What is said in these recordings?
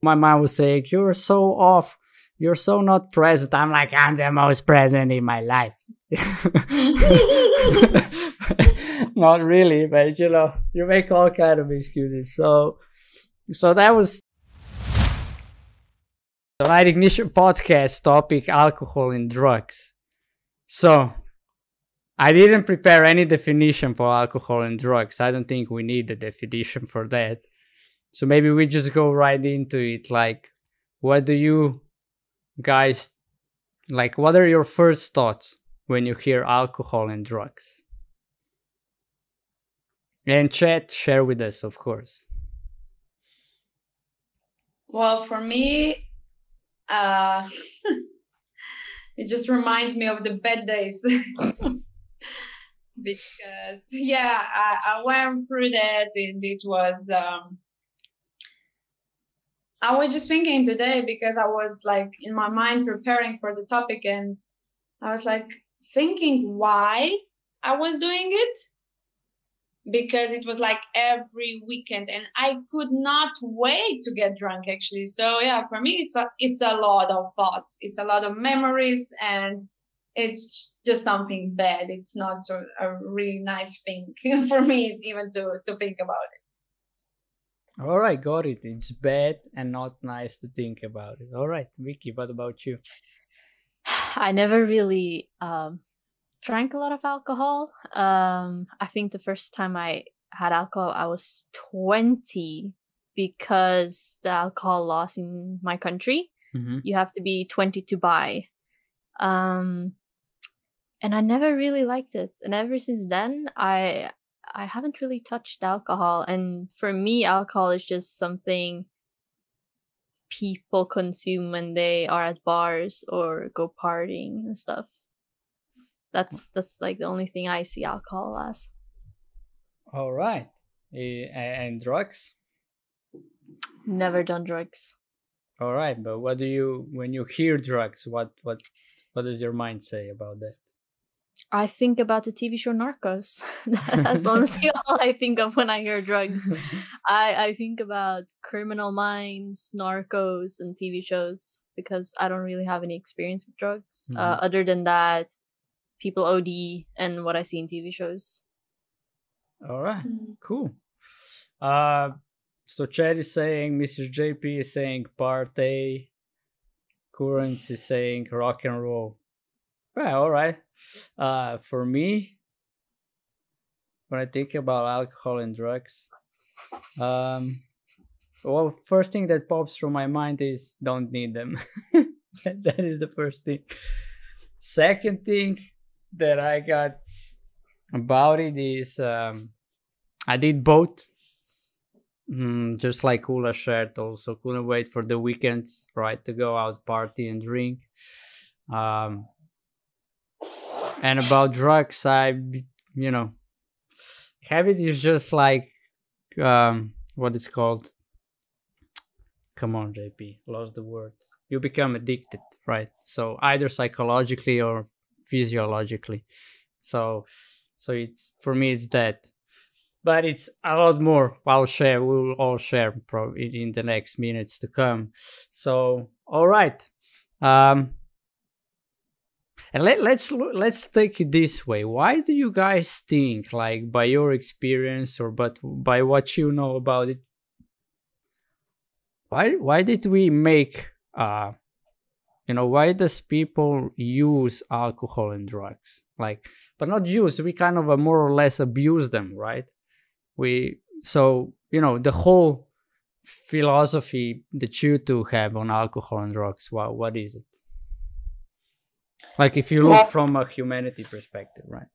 My mom was saying, you're so off. You're so not present. I'm like, I'm the most present in my life. Not really, but you know, you make all kinds of excuses. So that was the Night Ignition Podcast topic, alcohol and drugs. So I didn't prepare any definition for alcohol and drugs. I don't think we need a definition for that. So maybe we just go right into it. Like, what do you guys, like, what are your first thoughts when you hear alcohol and drugs? And chat, share with us, of course. Well, for me, it just reminds me of the bad days. Because, yeah, I went through that, and it was... I was just thinking today, because I was like in my mind preparing for the topic, and I was like thinking why I was doing it, because it was like every weekend and I could not wait to get drunk, actually. So yeah, for me, it's a lot of thoughts. It's a lot of memories, and it's just something bad. It's not a really nice thing for me even to think about it. All right, got it. It's bad and not nice to think about it. All right, Vicky, what about you? I never really drank a lot of alcohol. I think the first time I had alcohol, I was 20, because the alcohol laws in my country, you have to be 20 to buy. And I never really liked it. And ever since then, I haven't really touched alcohol. And for me, alcohol is just something people consume when they are at bars or go partying and stuff. That's like the only thing I see alcohol as. All right. And drugs? Never done drugs. All right. But what do you, when you hear drugs, what does your mind say about that? I think about the TV show Narcos. That's honestly all I think of when I hear drugs. I think about Criminal Minds, Narcos, and TV shows, because I don't really have any experience with drugs. Other than that, people OD and what I see in TV shows. All right, cool. So Chad is saying, Mr. JP is saying party, Currents is saying rock and roll. Yeah, all right. For me, when I think about alcohol and drugs, well, first thing that pops through my mind is don't need them. That is the first thing. Second thing that I got about it is I did both. Just like Ula shared, also couldn't wait for the weekends, right, to go out, party and drink. And about drugs, habit is just like, what it's called. Come on, JP, lost the word. You become addicted, right? So either psychologically or physiologically. So it's, for me, it's that. But it's a lot more. We'll all share probably in the next minutes to come. So, all right. And let's take it this way. Why do you guys think, like, by your experience or but by what you know about it, why did we make why does people use alcohol and drugs? Like, but not use, we kind of more or less abuse them, right? The whole philosophy that you two have on alcohol and drugs, what is it? Like, if you look from a humanity perspective, right?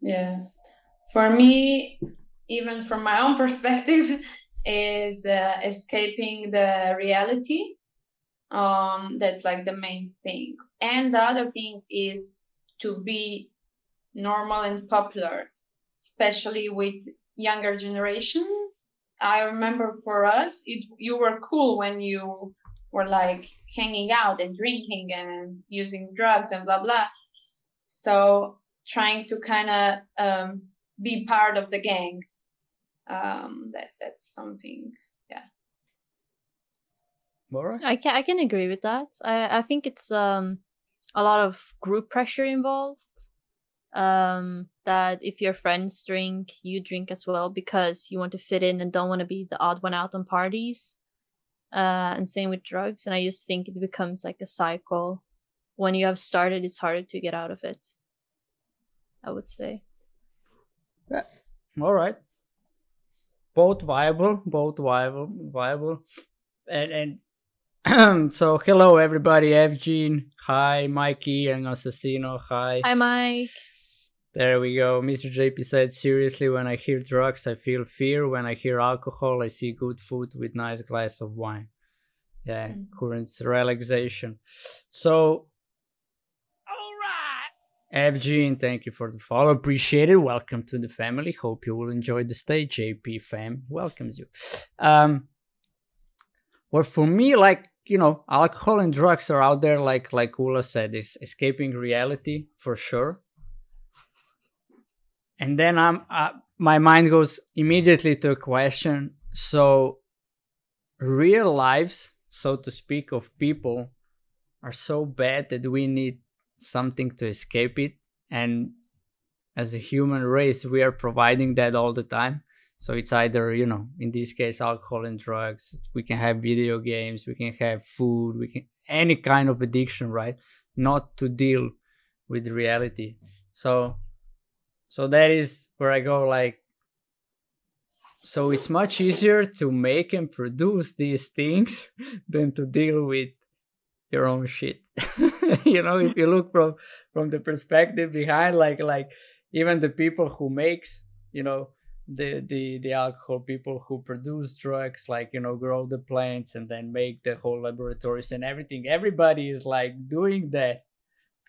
Yeah. For me, even from my own perspective, is escaping the reality. That's like the main thing. And the other thing is to be normal and popular, especially with younger generation. I remember for us, you were cool when you were like hanging out and drinking and using drugs and blah, blah. So trying to kind of be part of the gang. That's something, yeah. Laura? I can agree with that. I think it's a lot of group pressure involved. That if your friends drink, you drink as well because you want to fit in and don't want to be the odd one out on parties. And same with drugs. And I just think it becomes like a cycle. When you have started, it's harder to get out of it, I would say. Yeah. All right. Both viable. And so, hello everybody. Evgene. Hi, Mikey and Asesino. Hi. Hi, Mike. There we go. Mr. JP said, seriously, when I hear drugs, I feel fear. When I hear alcohol, I see good food with nice glass of wine. Yeah, current relaxation. So, all right. FG, thank you for the follow. Appreciate it. Welcome to the family. Hope you will enjoy the stay. JP fam welcomes you. Well, for me, like, you know, alcohol and drugs are out there, like Ula said, is escaping reality for sure. And then my mind goes immediately to a question. So real lives, so to speak, of people are so bad that we need something to escape it. And as a human race, we are providing that all the time. So it's either, you know, in this case, alcohol and drugs. We can have video games. We can have food. We can any kind of addiction, right? Not to deal with reality. So that is where I go, like, so it's much easier to make and produce these things than to deal with your own shit. You know, if you look from the perspective behind, like even the people who makes, you know, the alcohol, people who produce drugs, like, you know, grow the plants and then make the whole laboratories and everything. Everybody is like doing that.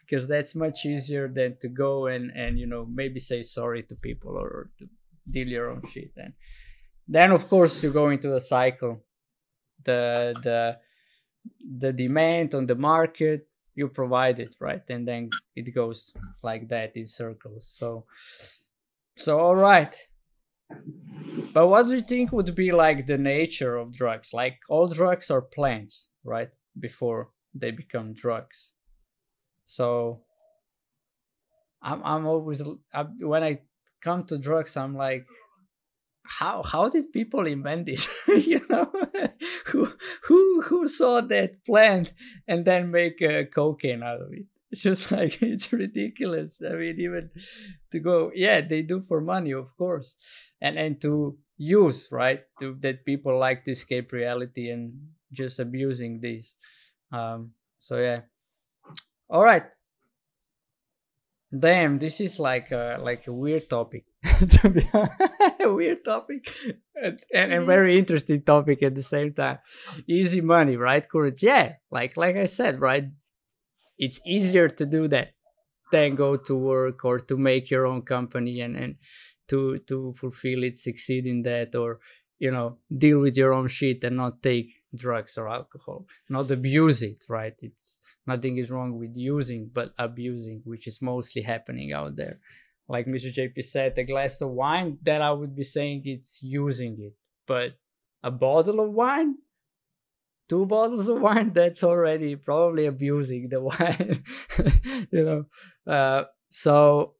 Because that's much easier than to go and you know, maybe say sorry to people or to deal your own shit. And then of course you go into a cycle. The demand on the market, you provide it, right? And then it goes like that in circles. So all right. But what do you think would be like the nature of drugs? Like all drugs are plants, right? Before they become drugs. So I'm always, when I come to drugs, I'm like, how did people invent this? You know, who saw that plant and then make cocaine out of it? It's just like, it's ridiculous. I mean, even to go, yeah, they do for money, of course. And to use, right? That people like to escape reality and just abusing this. So yeah. All right. Damn, this is like a weird topic. A weird topic and a very interesting topic at the same time. Easy money, right, Courage? Yeah, like I said, right? It's easier to do that than go to work or to make your own company and to fulfill it, succeed in that, or, you know, deal with your own shit and not take drugs or alcohol, not abuse it, right? It's nothing is wrong with using, but abusing, which is mostly happening out there. Like Mr. JP said, a glass of wine, that I would be saying it's using it, but a bottle of wine, 2 bottles of wine, that's already probably abusing the wine. You know, so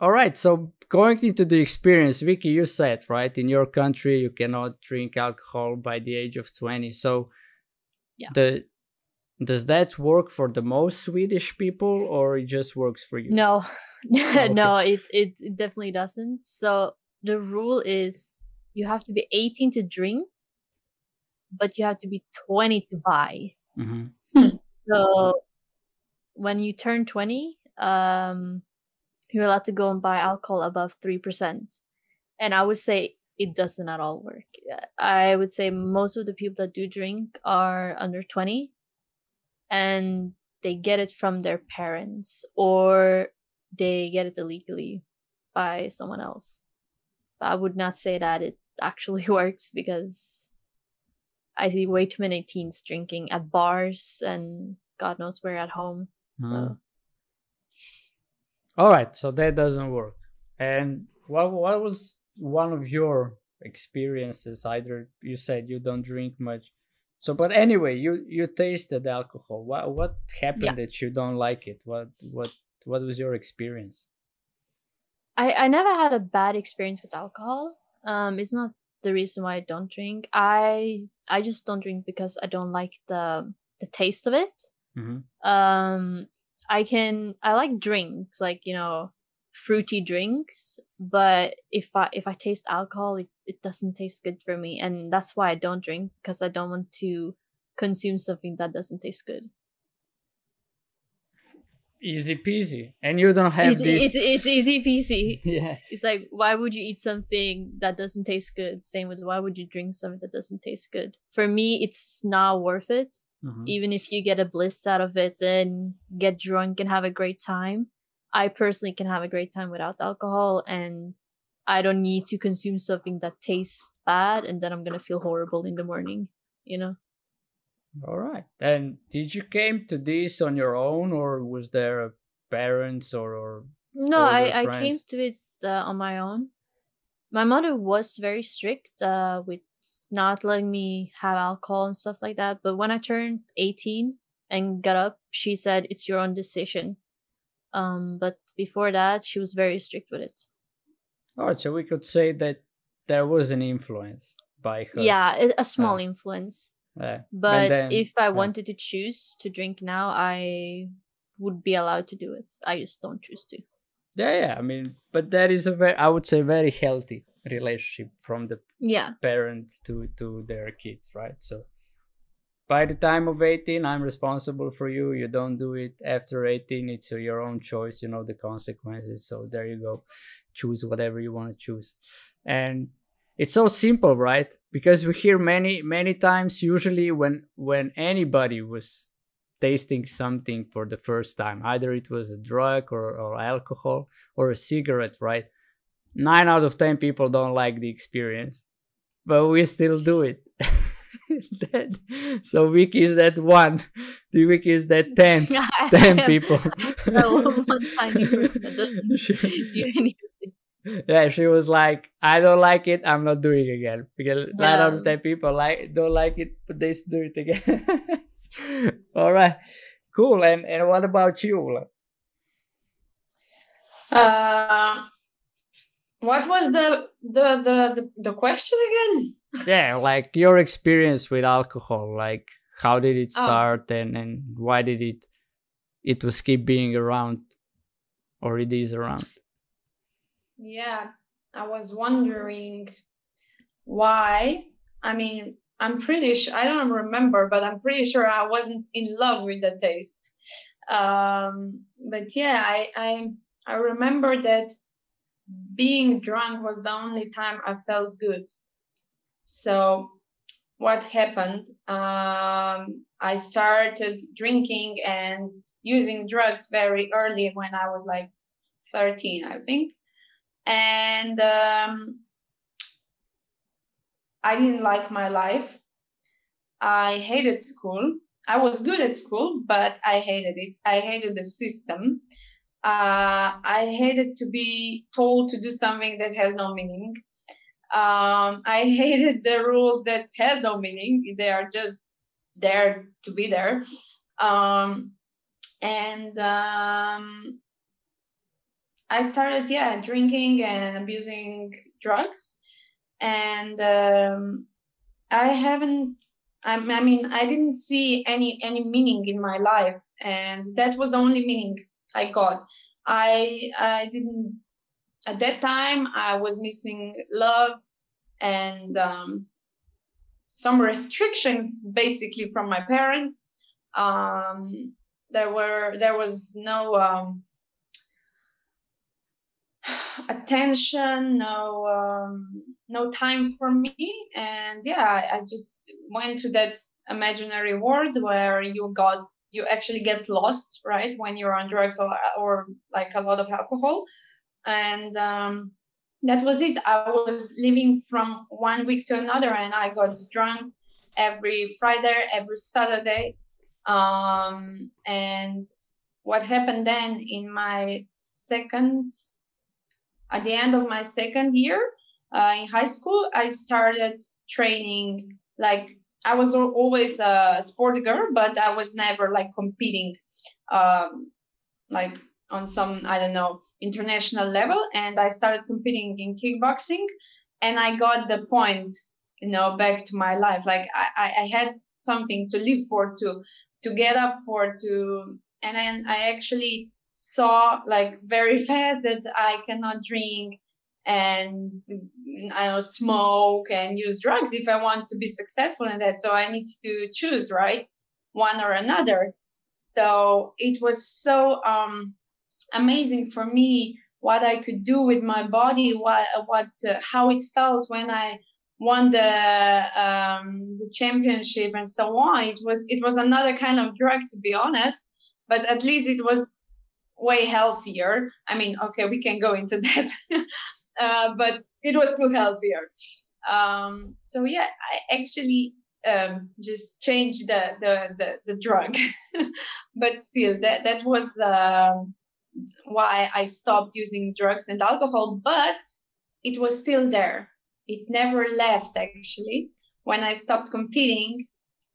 all right. So going into the experience, Vicky, you said, right, in your country, you cannot drink alcohol by the age of 20. So yeah. Does that work for the most Swedish people, or it just works for you? No, okay. No, it definitely doesn't. So the rule is you have to be 18 to drink, but you have to be 20 to buy. Mm-hmm. So when you turn 20, you're allowed to go and buy alcohol above 3%. And I would say it doesn't at all work. I would say most of the people that do drink are under 20 and they get it from their parents or they get it illegally by someone else. But I would not say that it actually works because I see way too many teens drinking at bars and God knows where at home. Mm. So. All right, so that doesn't work. And what was one of your experiences? Either you said you don't drink much, So, but anyway, you tasted alcohol. What happened that you don't like it? What was your experience? I never had a bad experience with alcohol. It's not the reason why I don't drink. I just don't drink because I don't like the taste of it. Mm-hmm. I like drinks, like, you know, fruity drinks, but if I taste alcohol, it doesn't taste good for me, and that's why I don't drink, because I don't want to consume something that doesn't taste good. Easy peasy. And you don't have this. It's easy peasy. Yeah. It's like, why would you eat something that doesn't taste good? Same with why would you drink something that doesn't taste good? For me, it's not worth it. Mm-hmm. Even if you get a bliss out of it and get drunk and have a great time. I personally can have a great time without alcohol, and I don't need to consume something that tastes bad and then I'm going to feel horrible in the morning, you know? All right. And did you came to this on your own, or was there a parents or no, I came to it on my own. My mother was very strict with not letting me have alcohol and stuff like that. But when I turned 18 and got up, she said, it's your own decision. But before that, she was very strict with it. All right, so we could say that there was an influence by her. Yeah, a small influence. But then, if I wanted to choose to drink now, I would be allowed to do it. I just don't choose to. Yeah, I mean, but that is a very, I would say, very healthy relationship from the parents to their kids, right? So by the time of 18, I'm responsible for you. You don't do it after 18. It's your own choice. You know the consequences. So there you go. Choose whatever you want to choose. And it's so simple, right? Because we hear many times, usually when anybody was tasting something for the first time, either it was a drug or alcohol or a cigarette, right? 9 out of 10 people don't like the experience, but we still do it. So Vicky is that one. The Vicky is that 10 people. Yeah, she was like, I don't like it, I'm not doing it again. Because 9 out of 10 people don't like it, but they do it again. All right. Cool. And what about you, Ula? What was the question again? Yeah, like your experience with alcohol, like how did it start and why did it was keep being around, or it is around? Yeah, I was wondering why. I mean, I'm pretty sure, I don't remember, but I'm pretty sure I wasn't in love with the taste. But yeah, I remember that being drunk was the only time I felt good. So what happened? I started drinking and using drugs very early when I was like 13, I think. And I didn't like my life. I hated school. I was good at school, but I hated it. I hated the system. I hated to be told to do something that has no meaning. I hated the rules that has no meaning. They are just there to be there. I started, drinking and abusing drugs. And I didn't see any meaning in my life. And that was the only meaning I got. I didn't. At that time, I was missing love and some restrictions, basically, from my parents. There was no attention, no time for me, and I just went to that imaginary world where you actually get lost, right, when you're on drugs or like a lot of alcohol. And that was it. I was living from one week to another, and I got drunk every Friday, every Saturday. And what happened then in my at the end of my second year in high school, I started training like I was always a sporty girl, but I was never like competing like on some, I don't know, international level. And I started competing in kickboxing and I got the point, you know, back to my life. Like I had something to live for, to get up for, to, and then I actually saw like very fast that I cannot drink and I don't smoke and use drugs if I want to be successful in that. So I need to choose, right? One or another. So it was so amazing for me what I could do with my body, how it felt when I won the championship and so on. It was another kind of drug, to be honest, but at least it was way healthier. I mean, okay, we can go into that, but it was still healthier. So yeah, I actually just change the drug, but still that was why I stopped using drugs and alcohol. But it was still there; it never left. Actually, when I stopped competing,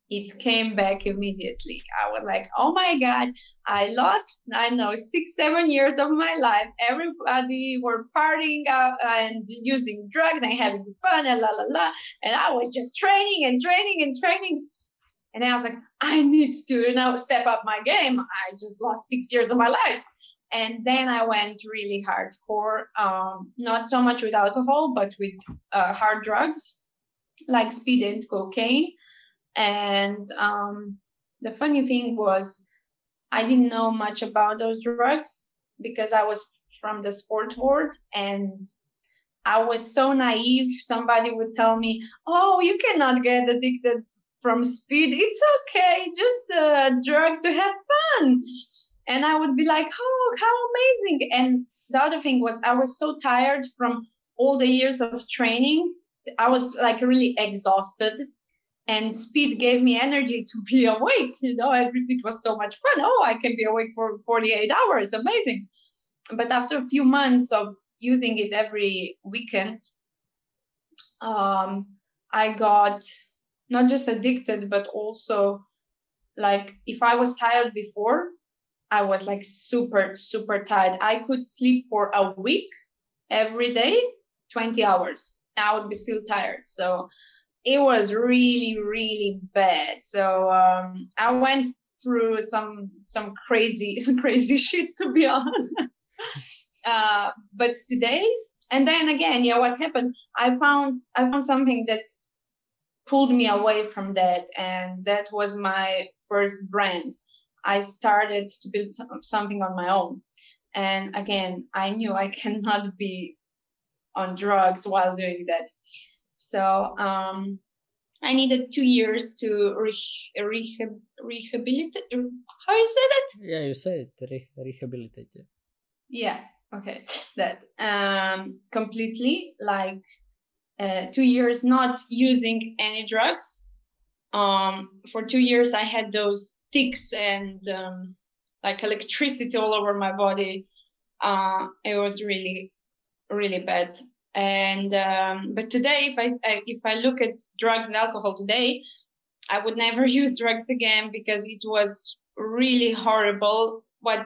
it came back immediately. I was like, "Oh my God! I lost, I don't know, 6-7 years of my life. Everybody were partying out and using drugs and having fun and la la la, and I was just training." And I was like, "I need to, you know, step up my game. I just lost 6 years of my life." And then I went really hardcore, not so much with alcohol, but with hard drugs like speed and cocaine. And the funny thing was, I didn't know much about those drugs because I was from the sport world and I was so naive. Somebody would tell me, "Oh, you cannot get addicted from speed. It's okay, just a drug to have fun." And I would be like, "Oh, how amazing." And the other thing was, I was so tired from all the years of training. I was like really exhausted. And speed gave me energy to be awake, you know, and it was so much fun. Oh, I can be awake for 48 hours. Amazing. But after a few months of using it every weekend, I got not just addicted, but also like if I was tired before, I was like super, super tired. I could sleep for a week every day, 20 hours. I would be still tired. So it was really, really bad. So I went through some crazy shit, to be honest. But today, and then again, yeah, what happened? I found something that pulled me away from that, and that was my first brand. I started to build something on my own, and again, I knew I cannot be on drugs while doing that. So I needed 2 years to rehabilitate. How you said it? Yeah, you said it. Rehabilitate. Yeah. Okay. That completely, like 2 years not using any drugs. For 2 years I had those ticks and like electricity all over my body. It was really, really bad. And but today, if I look at drugs and alcohol today, I would never use drugs again because it was really horrible what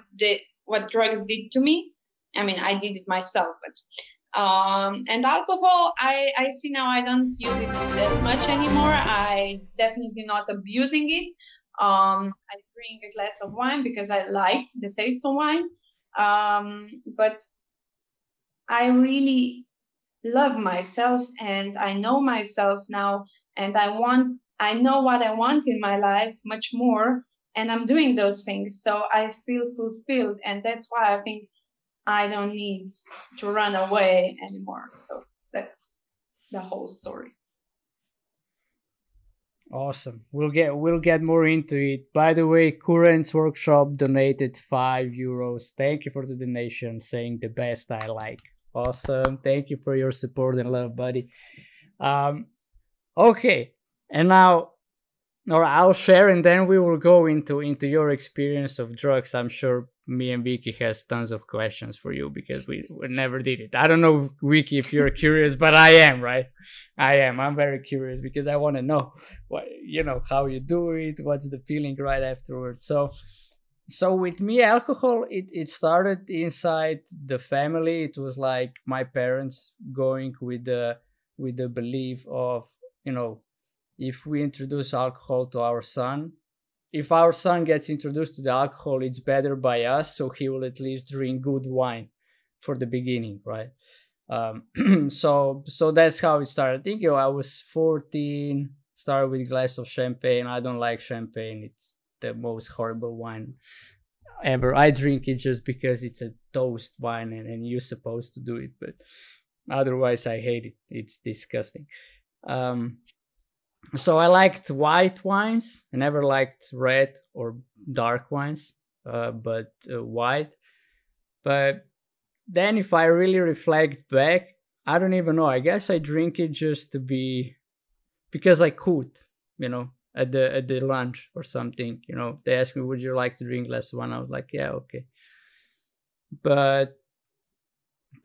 drugs did to me. I mean, I did it myself, but and alcohol, I see now I don't use it that much anymore. I definitely not abusing it. I drink a glass of wine because I like the taste of wine, but I really love myself and I know myself now, and I know what I want in my life much more, and I'm doing those things, so I feel fulfilled, and that's why I think I don't need to run away anymore. So that's the whole story. Awesome. We'll get more into it. By the way, Currents Workshop donated €5. Thank you for the donation, saying the best I like. Awesome. Thank you for your support and love, buddy. Okay. And now or I'll share, and then we will go into your experience of drugs. I'm sure me and Vicky has tons of questions for you because we never did it. I don't know, Vicky, if you're curious, but I am, right? I'm very curious because I want to know what, you know, how you do it, what's the feeling right afterwards. So with me, alcohol, it started inside the family. It was like my parents going with the belief of, you know, if we introduce alcohol to our son, if our son gets introduced to the alcohol, it's better by us, so he will at least drink good wine for the beginning, right? So that's how it started. I think, you know, I was 14, started with a glass of champagne. I don't like champagne. It's the most horrible wine ever. I drink it just because it's a toast wine and you're supposed to do it, but otherwise I hate it. It's disgusting. So I liked white wines. I never liked red or dark wines, but white. But then if I really reflect back, I don't even know. I guess I drink it just to be, because I could, you know, at the lunch or something, you know, they asked me, would you like to drink less wine? I was like, yeah, okay. But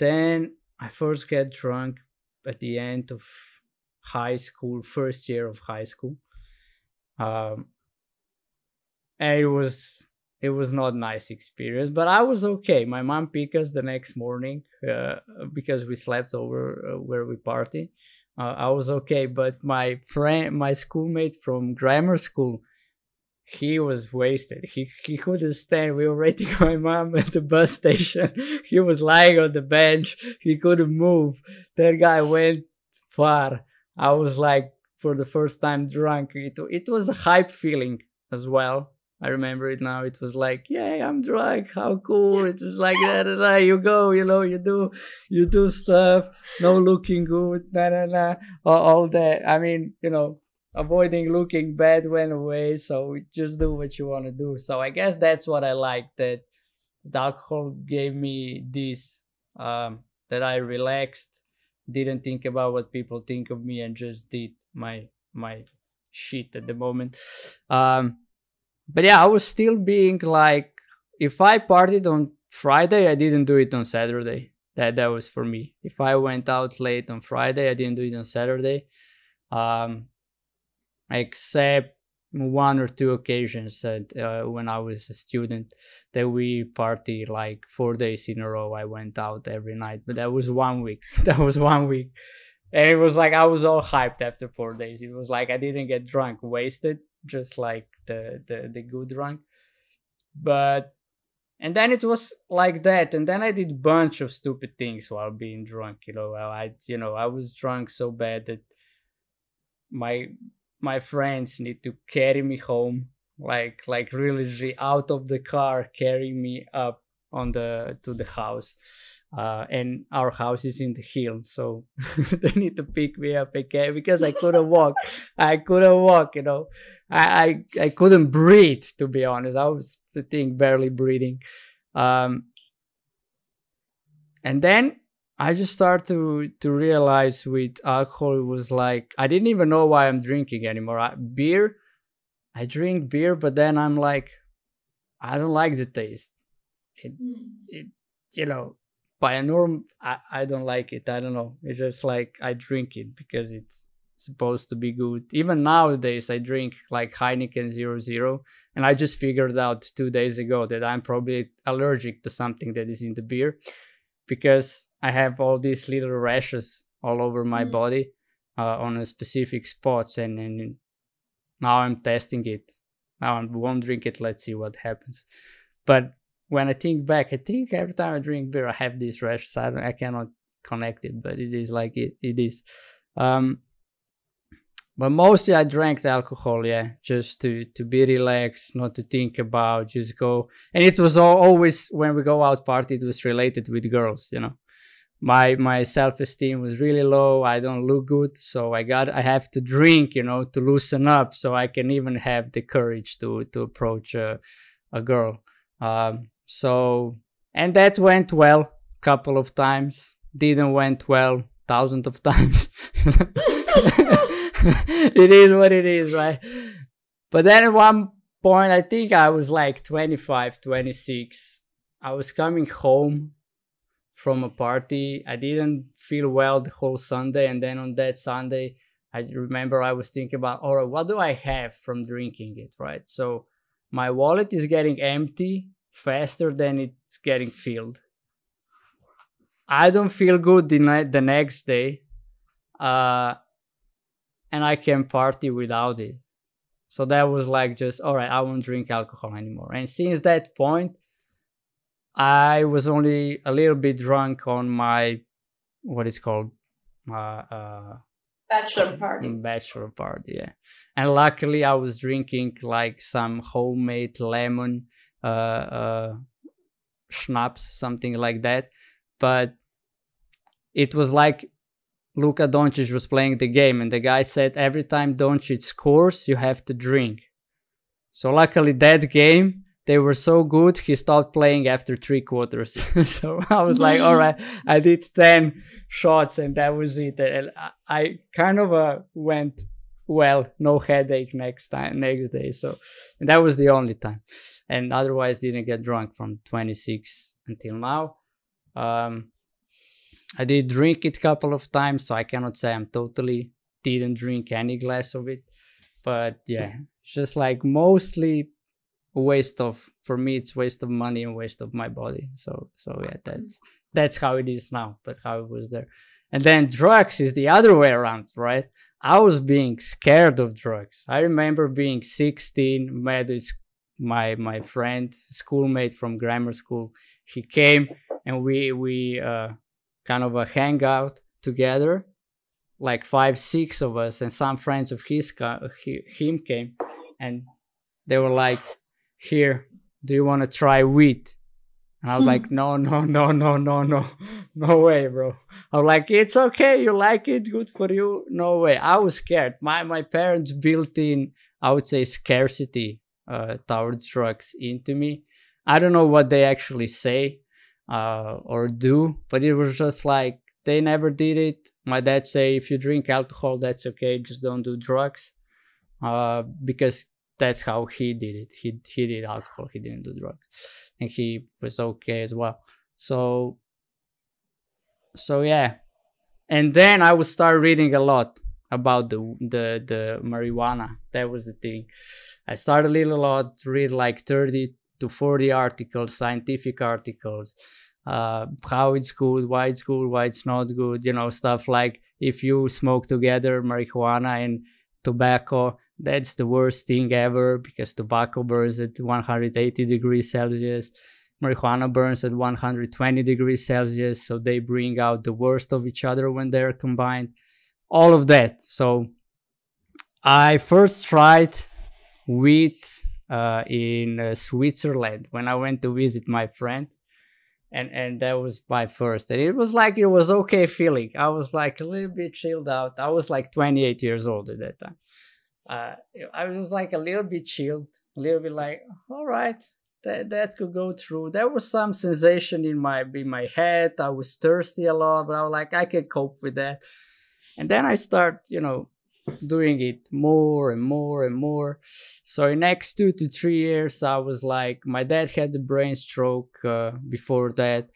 then I first get drunk at the end of high school, first year of high school, and it was not nice experience, but I was okay. My mom picked us the next morning because we slept over where we party. I was okay, but my schoolmate from grammar school, he was wasted. He couldn't stand. We were waiting for my mom at the bus station. He was lying on the bench. He couldn't move. That guy went far. I was like, for the first time, drunk. It was a hype feeling as well. I remember it now. It was like, yay, I'm drunk. How cool. It was like, da, da, da, you go, you know, you do stuff. No looking good. Da, da, da, all that. I mean, you know, avoiding looking bad went away. So just do what you want to do. So I guess that's what I like, that the alcohol gave me this, that I relaxed, didn't think about what people think of me, and just did my shit at the moment. But yeah, I was still being like, if I partied on Friday, I didn't do it on Saturday. That was for me. If I went out late on Friday, I didn't do it on Saturday, except one or two occasions that, when I was a student, that we party like 4 days in a row. I went out every night, but that was 1 week. And it was like I was all hyped after 4 days. It was like I didn't get drunk, wasted, just like the good drunk. But, and then it was like that. And then I did a bunch of stupid things while being drunk. You know, I was drunk so bad that my friends need to carry me home, like really out of the car, carry me up to the house. And our house is in the hill, so they need to pick me up again because I couldn't walk. You know, I couldn't breathe, to be honest. I was barely breathing. And then I just started to realize with alcohol, it was like, I didn't even know why I'm drinking anymore. I drink beer, but then I'm like, I don't like the taste. It you know, by a norm, I don't like it. I don't know. It's just like I drink it because it's supposed to be good. Even nowadays, I drink like Heineken 0.0, and I just figured out 2 days ago that I'm probably allergic to something that is in the beer, because I have all these little rashes all over my body, on a specific spots, and now I'm testing it. Now I won't drink it. Let's see what happens. But when I think back, I think every time I drink beer, I have these rashes. I cannot connect it, but it is like it is. But mostly I drank the alcohol, yeah, just to be relaxed, not to think about, just go. And it was always, when we go out party, it was related with girls, you know. My self-esteem was really low. I don't look good, so I have to drink, you know, to loosen up, so I can even have the courage to approach a girl. And that went well a couple of times. Didn't went well thousands of times. It is what it is, right? But then at one point, I think I was like 25, 26. I was coming home from a party. I didn't feel well the whole Sunday. And then on that Sunday, I remember I was thinking about, all right, what do I have from drinking it, right? So my wallet is getting empty faster than it's getting filled. I don't feel good the next day. And I can party without it. So that was like just, all right, I won't drink alcohol anymore. And since that point, I was only a little bit drunk on my, what it's called? Bachelor party. Bachelor party, yeah. And luckily I was drinking like some homemade lemon schnapps, something like that. But it was like Luka Doncic was playing the game, and the guy said every time Doncic scores, you have to drink. So luckily that game, they were so good, he stopped playing after 3 quarters. So I was like, all right, I did 10 shots and that was it. And I kind of went, well, no headache next day. So and that was the only time. And otherwise didn't get drunk from 26 until now. I did drink it a couple of times, so I cannot say I'm totally didn't drink any glass of it. But yeah, it's just like mostly waste of, for me it's waste of money and waste of my body. So yeah, that's how it is now, but how it was there. And then drugs is the other way around, right? I was being scared of drugs. I remember being 16, met my friend, schoolmate from grammar school. He came and we kind of a hangout together, like 5, 6 of us, and some friends of him came, and they were like, here, do you want to try weed? And I was like, no way, bro. I was like, it's okay, you like it, good for you, no way. I was scared. My parents built in, I would say, scarcity towards drugs into me. I don't know what they actually say or do, but it was just like, they never did it. My dad say, if you drink alcohol, that's okay, just don't do drugs, because that's how he did it. He did alcohol, he didn't do drugs, and he was okay as well. So yeah. And then I would start reading a lot about the marijuana. That was the thing. I started a lot, read like 30 to 40 articles, scientific articles, how it's good, why it's good, why it's not good, you know, stuff like if you smoke together marijuana and tobacco, that's the worst thing ever because tobacco burns at 180 degrees Celsius, marijuana burns at 120 degrees Celsius, so they bring out the worst of each other when they're combined, all of that. So I first tried weed in Switzerland when I went to visit my friend, and that was my first, and it was like, it was okay feeling. I was like a little bit chilled out. I was like 28 years old at that time. I was like a little bit chilled, a little bit like, all right, that could go through. There was some sensation in my head. I was thirsty a lot, but I was like, I can cope with that. And then I start, you know, doing it more and more and more. So in next 2 to 3 years, I was like, my dad had the brain stroke before that.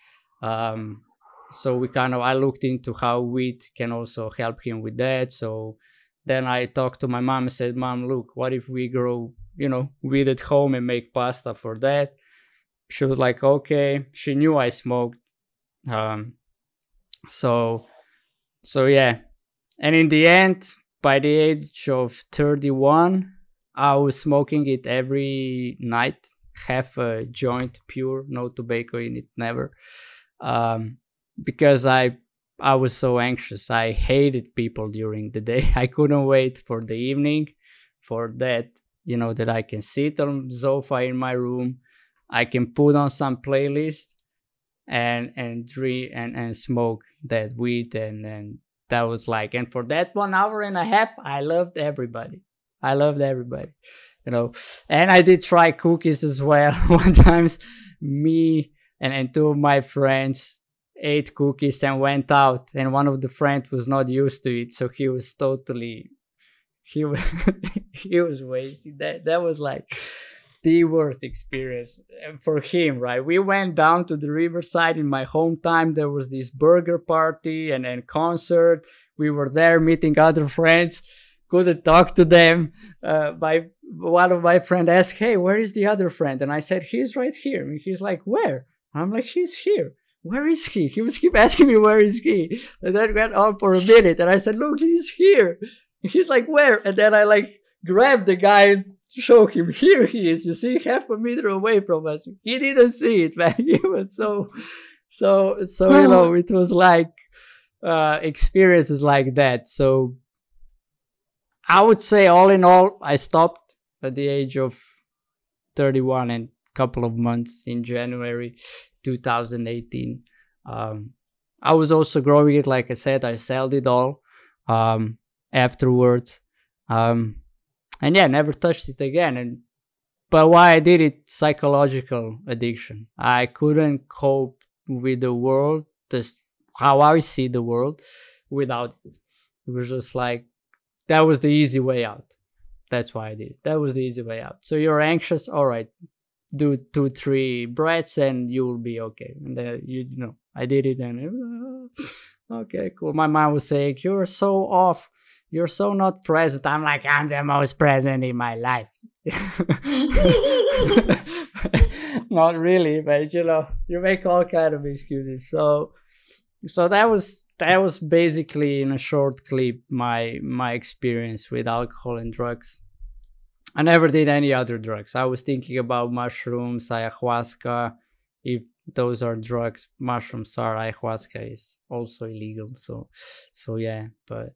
So we kind of, I looked into how weed can also help him with that. So then I talked to my mom and said, Mom, look, what if we grow, you know, weed at home and make pasta for that? She was like, okay. She knew I smoked. So yeah. And in the end, by the age of 31, I was smoking it every night, half a joint pure, no tobacco in it, never. Because I was so anxious. I hated people during the day. I couldn't wait for the evening, for that, you know, that I can sit on the sofa in my room, I can put on some playlist and smoke that weed, and that was like, and for that 1.5 hours, I loved everybody. I loved everybody, you know. And I did try cookies as well. One time, me and 2 of my friends ate cookies and went out, and one of the friends was not used to it, so he was totally he was wasted. That was like the worst experience for him, right? We went down to the riverside in my hometown. There was this burger party and concert. We were there meeting other friends. Couldn't talk to them. One of my friends asked, hey, where is the other friend? And I said, he's right here. And he's like, where? I'm like, he's here. Where is he? He was keep asking me, where is he? And that went on for a minute. And I said, look, he's here. He's like, where? And then I like grabbed the guy and show him, here he is, you see, half a meter away from us. He didn't see it, man. He was so you know, it was like experiences like that. So I would say all in all, I stopped at the age of 31 and a couple of months in January 2018. I was also growing it, like I said, I sold it all afterwards. And yeah, never touched it again. But why I did it, psychological addiction. I couldn't cope with the world, just how I see the world, without it. It was just like, that was the easy way out. That's why I did it. That was the easy way out. So you're anxious, all right, do 2-3 breaths and you will be okay. And then, you know, I did it and okay, cool. My mom was saying, you're so off. You're so not present. I'm like, I'm the most present in my life. Not really, but you know, you make all kinds of excuses. So that was basically, in a short clip, my experience with alcohol and drugs. I never did any other drugs. I was thinking about mushrooms, ayahuasca, if those are drugs. Mushrooms are, ayahuasca is also illegal. So yeah, but.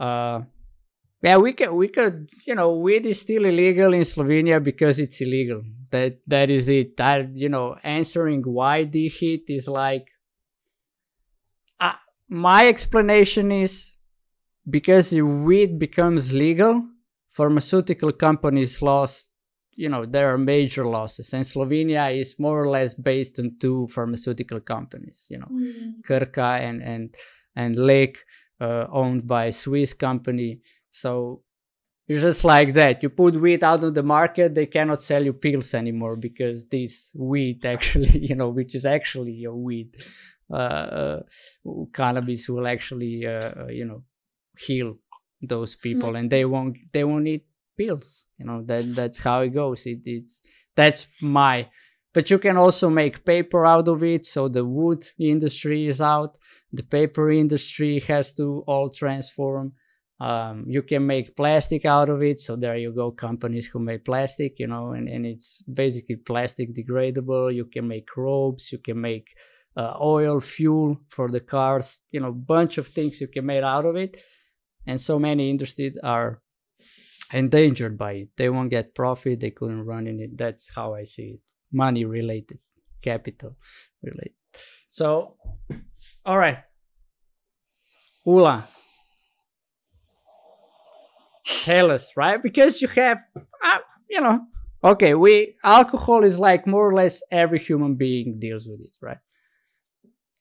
Yeah, we could, you know, weed is still illegal in Slovenia because it's illegal. That is it. You know, answering why the hit is like, my explanation is because weed becomes legal, pharmaceutical companies lost, you know, there are major losses, and Slovenia is more or less based on 2 pharmaceutical companies, you know, Kyrka and Lek. Owned by a Swiss company. So it's just like that. You put weed out on the market, they cannot sell you pills anymore because this weed actually, you know, which is actually your weed, cannabis will actually, you know, heal those people, and they won't need pills. You know, that's how it goes. But you can also make paper out of it. So the wood industry is out. The paper industry has to all transform. You can make plastic out of it. So there you go, companies who make plastic, you know, and it's basically plastic degradable. You can make ropes. You can make oil, fuel for the cars, you know, bunch of things you can make out of it. And so many industries are endangered by it. They won't get profit. They couldn't run in it. That's how I see it. Money related, capital related. So, all right, Ula, tell us, right? Because you have, you know, okay, alcohol is like more or less every human being deals with it, right?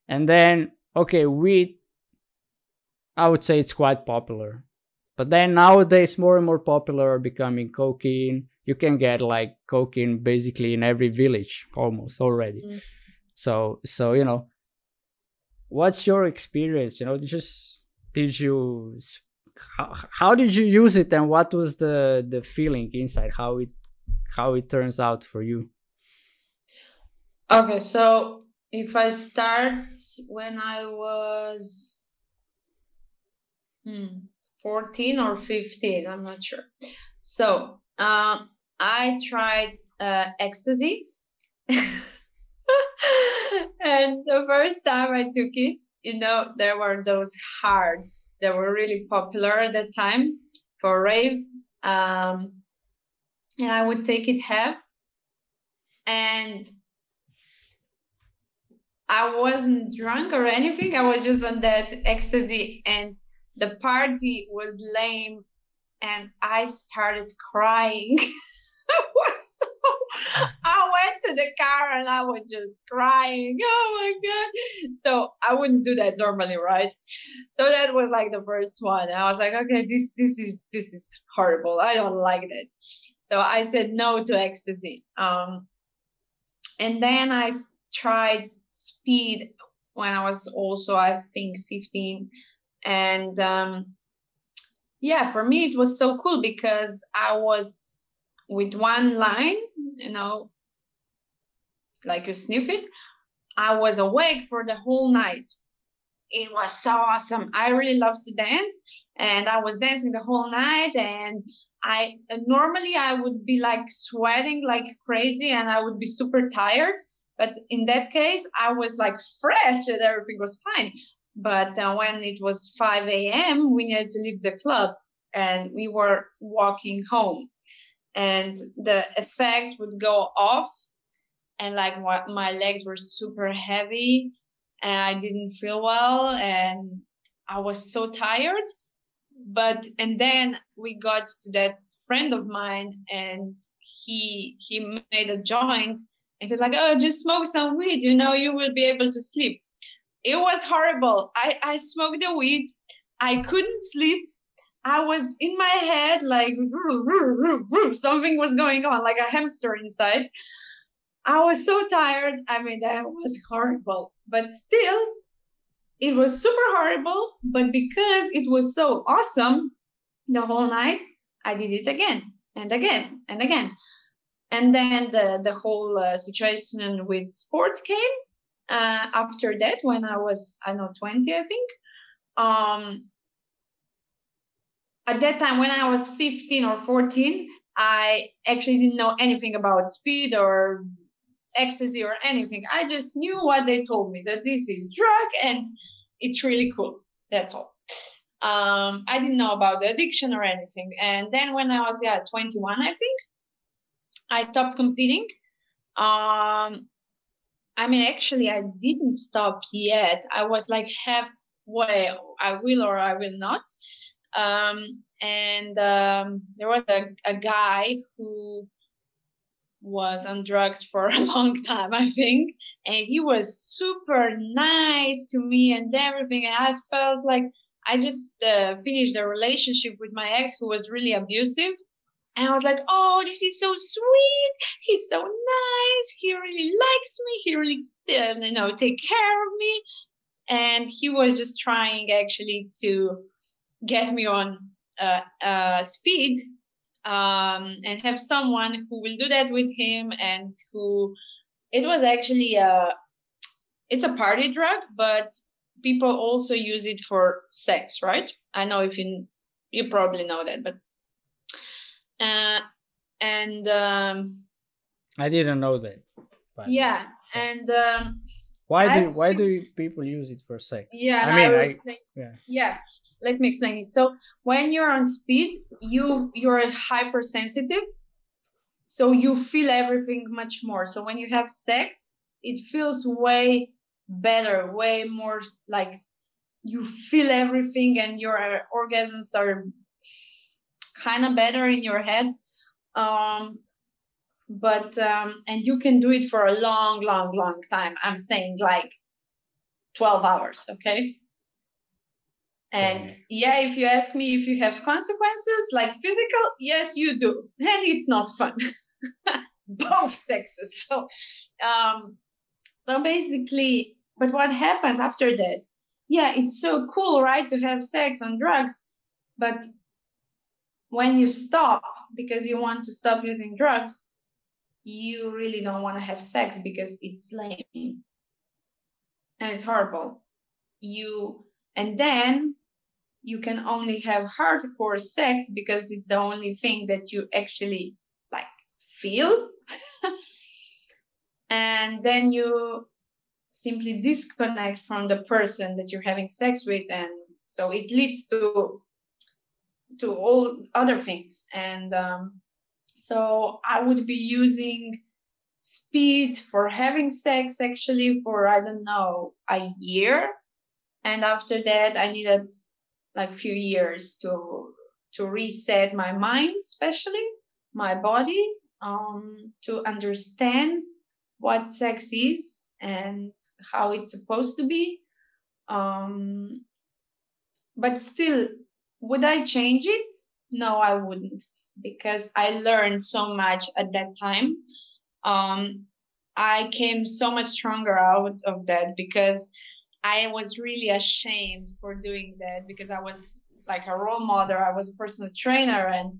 And then, okay, I would say it's quite popular. But then nowadays, more and more popular are becoming cocaine. You can get like cocaine basically in every village almost already. So you know, what's your experience? You know, just how did you use it, and what was the feeling inside? How it turns out for you? Okay, so if I start when I was 14 or 15, I'm not sure. So. I tried ecstasy and the first time I took it, you know, there were those hards that were really popular at that time for rave, and I would take it half, and I wasn't drunk or anything. I was just on that ecstasy, and the party was lame. And I started crying. I went to the car and I was just crying. Oh my God. So I wouldn't do that normally, right? So that was like the first one. I was like, okay, this is horrible. I don't like that. So I said no to ecstasy. And then I tried speed when I was also, I think, 15. And yeah, for me, it was so cool because I was with one line, you know, like you sniff it. I was awake for the whole night. It was so awesome. I really loved to dance and I was dancing the whole night. And I normally I would be like sweating like crazy and I would be super tired. But in that case, I was like fresh and everything was fine. But when it was 5 a.m., we needed to leave the club and we were walking home. And the effect would go off and like my legs were super heavy and I didn't feel well and I was so tired. And then we got to that friend of mine and he made a joint and he's like, oh, just smoke some weed, you know, you will be able to sleep. It was horrible. I smoked the weed. I couldn't sleep. I was in my head like something was going on, like a hamster inside. I was so tired. I mean, that was horrible. But still, it was super horrible. But because it was so awesome the whole night, I did it again and again and again. And then the whole situation with sport came after that when I was, 20, I think. At that time, when I was 15 or 14, I actually didn't know anything about speed or ecstasy or anything. I just knew what they told me, that this is drug and it's really cool. That's all. I didn't know about the addiction or anything. And then when I was 21, I think, I stopped competing. Actually, I didn't stop yet. I was like halfway. I will or I will not. There was a guy who was on drugs for a long time, I think. And he was super nice to me and everything. And I felt like I just finished a relationship with my ex who was really abusive. And I was like, oh, this is so sweet. He's so nice. He really likes me. He really, take care of me. And he was just trying actually to get me on speed and have someone who will do that with him and who, it was actually, it's a party drug, but people also use it for sex, right? I know if you probably know that, but I didn't know that. But yeah, and why do people use it for sex? Yeah, let me explain it. So when you're on speed, you're hypersensitive, so you feel everything much more. So when you have sex, it feels way better, way more like you feel everything, and your orgasms are kind of better in your head, and you can do it for a long time. I'm saying like 12 hours, okay? And yeah, if you ask me if you have consequences, like physical, yes, you do, and it's not fun. Both sexes. So basically, but what happens after that? Yeah, it's so cool, right, to have sex on drugs, but when you stop because you want to stop using drugs, you really don't want to have sex because it's lame and it's horrible. And then you can only have hardcore sex because it's the only thing that you actually like feel. And then you simply disconnect from the person that you're having sex with. And so it leads to all other things. And so I would be using speed for having sex actually for, I don't know, a year. And after that, I needed like few years to reset my mind, especially my body, to understand what sex is and how it's supposed to be. But still, would I change it? No, I wouldn't, because I learned so much at that time. I came so much stronger out of that, because I was really ashamed for doing that, because I was like a role model. I was a personal trainer, and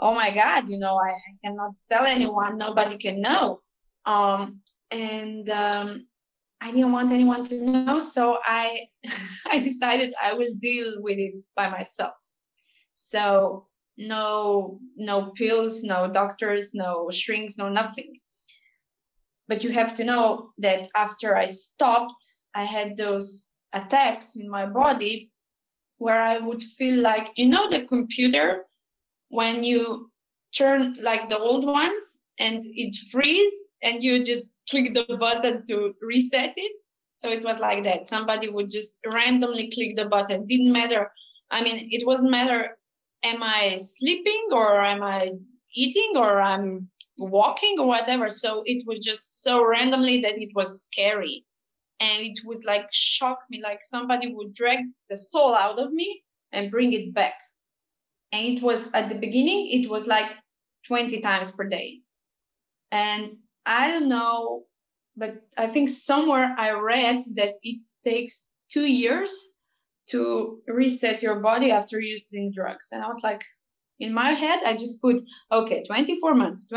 oh my God, you know, I cannot tell anyone, nobody can know. I didn't want anyone to know, so I I decided I will deal with it by myself. So no pills, no doctors, no shrinks, no nothing. But you have to know that after I stopped, I had those attacks in my body where I would feel like, you know, the computer, when you turn like the old ones and it freezes and you just click the button to reset it. So it was like that. Somebody would just randomly click the button. Didn't matter. I mean, it wasn't matter. Am I sleeping or am I eating or I'm walking or whatever? So it was just so randomly that it was scary. And it was like shocked me, like somebody would drag the soul out of me and bring it back. And it was at the beginning, it was like 20 times per day. And I don't know, but I think somewhere I read that it takes 2 years to reset your body after using drugs. And I was like, in my head, I just put, okay, 24 months.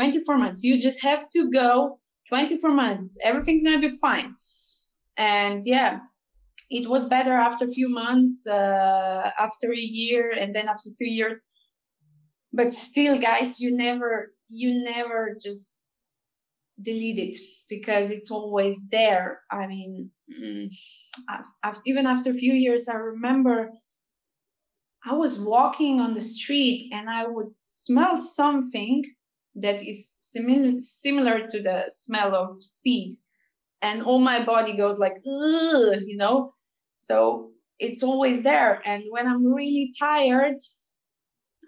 You just have to go 24 months. Everything's going to be fine. And yeah, it was better after a few months, after a year, and then after 2 years. But still, guys, you never just delete it, because it's always there. I mean, even after a few years, I remember I was walking on the street and I would smell something that is similar to the smell of speed. And all my body goes like, ugh, you know, so it's always there. And when I'm really tired,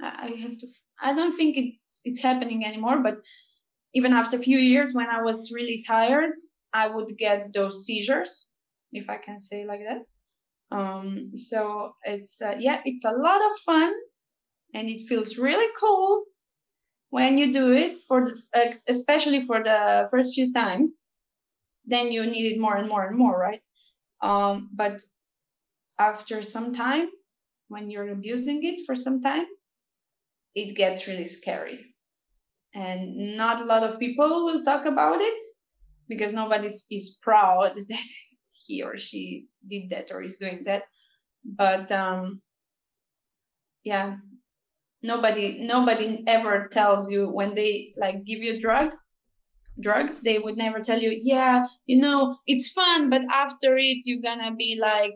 I have to, I don't think it's happening anymore, but even after a few years, when I was really tired, I would get those seizures, if I can say like that. So it's, yeah, it's a lot of fun and it feels really cool when you do it, for the, especially for the first few times. Then you need it more and more and more, right? But after some time, when you're abusing it for some time, it gets really scary. And not a lot of people will talk about it, because nobody is proud that he or she did that or is doing that. But yeah, nobody ever tells you when they like give you drugs, they would never tell you, yeah, you know, it's fun, but after it you're gonna be like,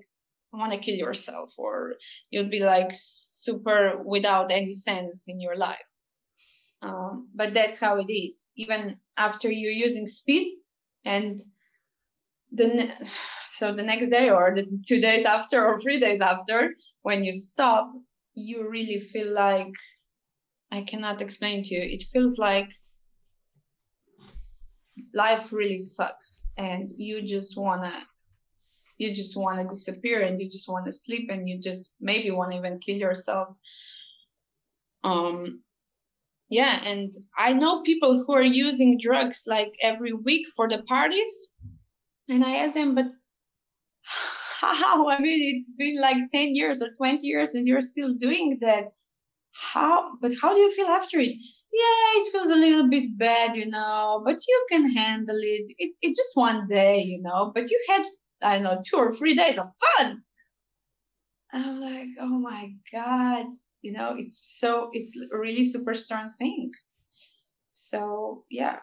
I want to kill yourself, or you'll be like super without any sense in your life. But that's how it is. Even after you're using speed, and so the next day or the 2 days after or 3 days after, when you stop, you really feel like, I cannot explain to you, it feels like life really sucks, and you just wanna disappear, and you just wanna sleep, and you just maybe wanna even kill yourself. Yeah, and I know people who are using drugs like every week for the parties, and I ask them, but how? I mean, it's been like 10 years or 20 years, and you're still doing that. How? But how do you feel after it? Yeah, it feels a little bit bad, you know, but you can handle it. It's just one day, you know, but you had, I don't know, 2 or 3 days of fun. And I'm like, oh my God, you know, it's a really super strong thing. So yeah,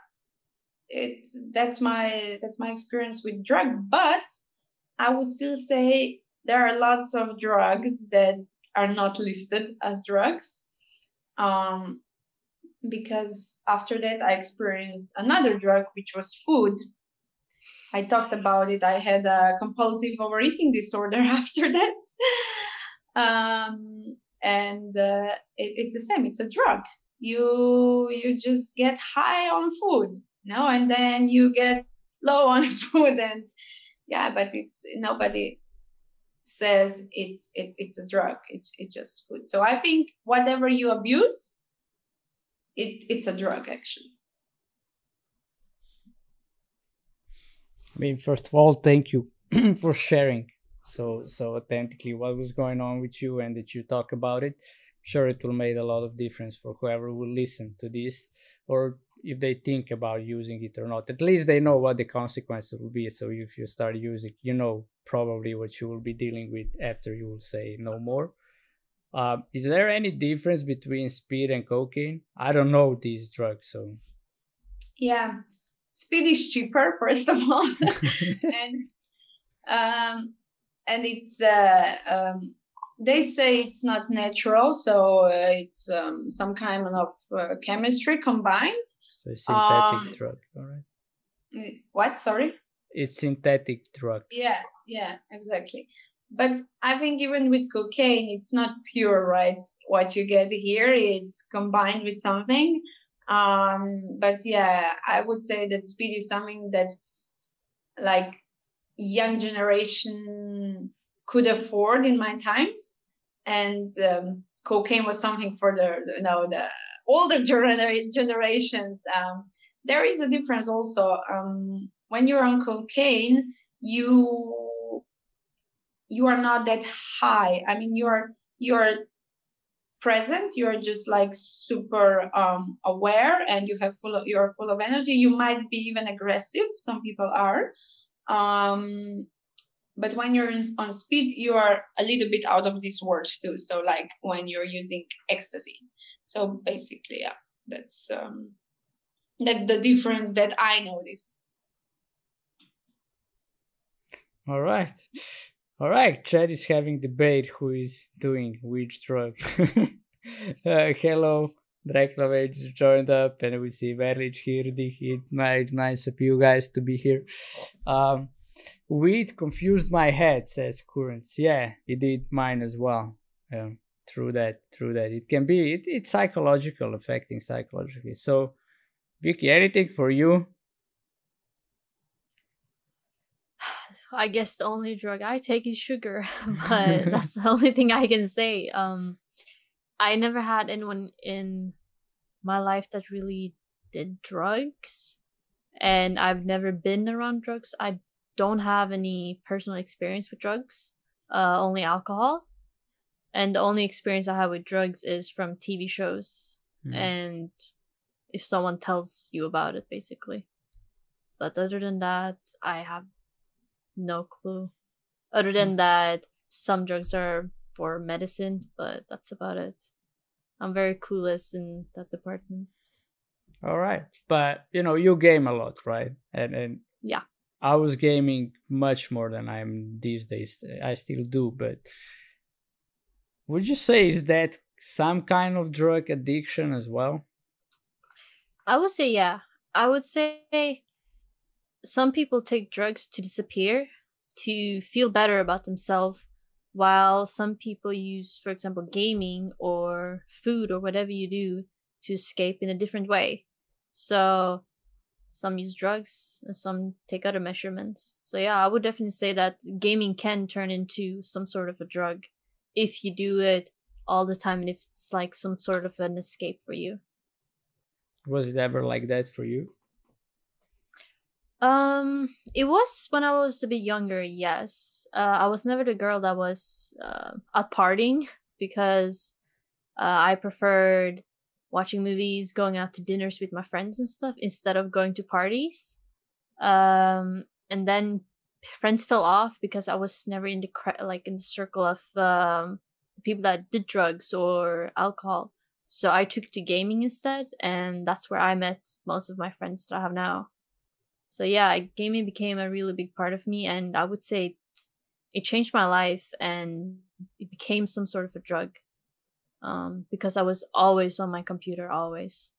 that's my experience with drug. But I would still say there are lots of drugs that are not listed as drugs. Because after that, I experienced another drug, which was food. I talked about it. I had a compulsive overeating disorder after that. It's the same. It's a drug. You just get high on food, you know, and then you get low on food, and yeah, but it's nobody says it's a drug. It's just food. So I think whatever you abuse, it's a drug actually. I mean, first of all, thank you for sharing so authentically what was going on with you and that you talk about it. I'm sure it will make a lot of difference for whoever will listen to this, or if they think about using it or not. At least they know what the consequences will be. So if you start using, you know probably what you will be dealing with after you will say no more. Is there any difference between speed and cocaine? I don't know these drugs, so... Yeah. Speed is cheaper, first of all, and it's they say it's not natural, so it's some kind of chemistry combined. So it's synthetic drug, all right? What? Sorry. It's synthetic drug. Yeah, exactly. But I think even with cocaine, it's not pure, right? What you get here, it's combined with something. But yeah, I would say that speed is something that like young generation could afford in my times, and cocaine was something for the older generations. There is a difference also. When you're on cocaine, you are not that high. I mean, you are present, you're just like super aware, and you're full of energy. You might be even aggressive, some people are, but when you're on speed, you are a little bit out of this world too. So like when you're using ecstasy. So basically, yeah, that's the difference that I noticed. All right, Chad is having debate who is doing which drug. Hello, Draklovage joined up, and we see Verlich here. Nice of you guys to be here. Weed confused my head, says Currents. Yeah, it did mine as well. Through that. It can be, it's psychological, affecting psychologically. So, Vicky, anything for you? I guess the only drug I take is sugar, but that's the only thing I can say. I never had anyone in my life that really did drugs, and I've never been around drugs. I don't have any personal experience with drugs, only alcohol. And the only experience I have with drugs is from TV shows and if someone tells you about it, basically. But other than that, I have no clue. Other than that, some drugs are for medicine, but that's about it. I'm very clueless in that department. All right, but you know, you game a lot, right? And yeah, I was gaming much more than I am these days. I still do, but would you say is that some kind of drug addiction as well? I would say yeah. I would say some people take drugs to disappear, to feel better about themselves, while some people use, for example, gaming or food or whatever you do to escape in a different way. So some use drugs and some take other measurements. So yeah, I would definitely say that gaming can turn into some sort of a drug if you do it all the time and if it's like some sort of an escape for you. Was it ever like that for you? It was when I was a bit younger, yes. I was never the girl that was out partying, because I preferred watching movies, going out to dinners with my friends and stuff instead of going to parties. And then friends fell off because I was never in the circle of people that did drugs or alcohol. So I took to gaming instead, and that's where I met most of my friends that I have now. So yeah, gaming became a really big part of me, and I would say it changed my life, and it became some sort of a drug, because I was always on my computer, always.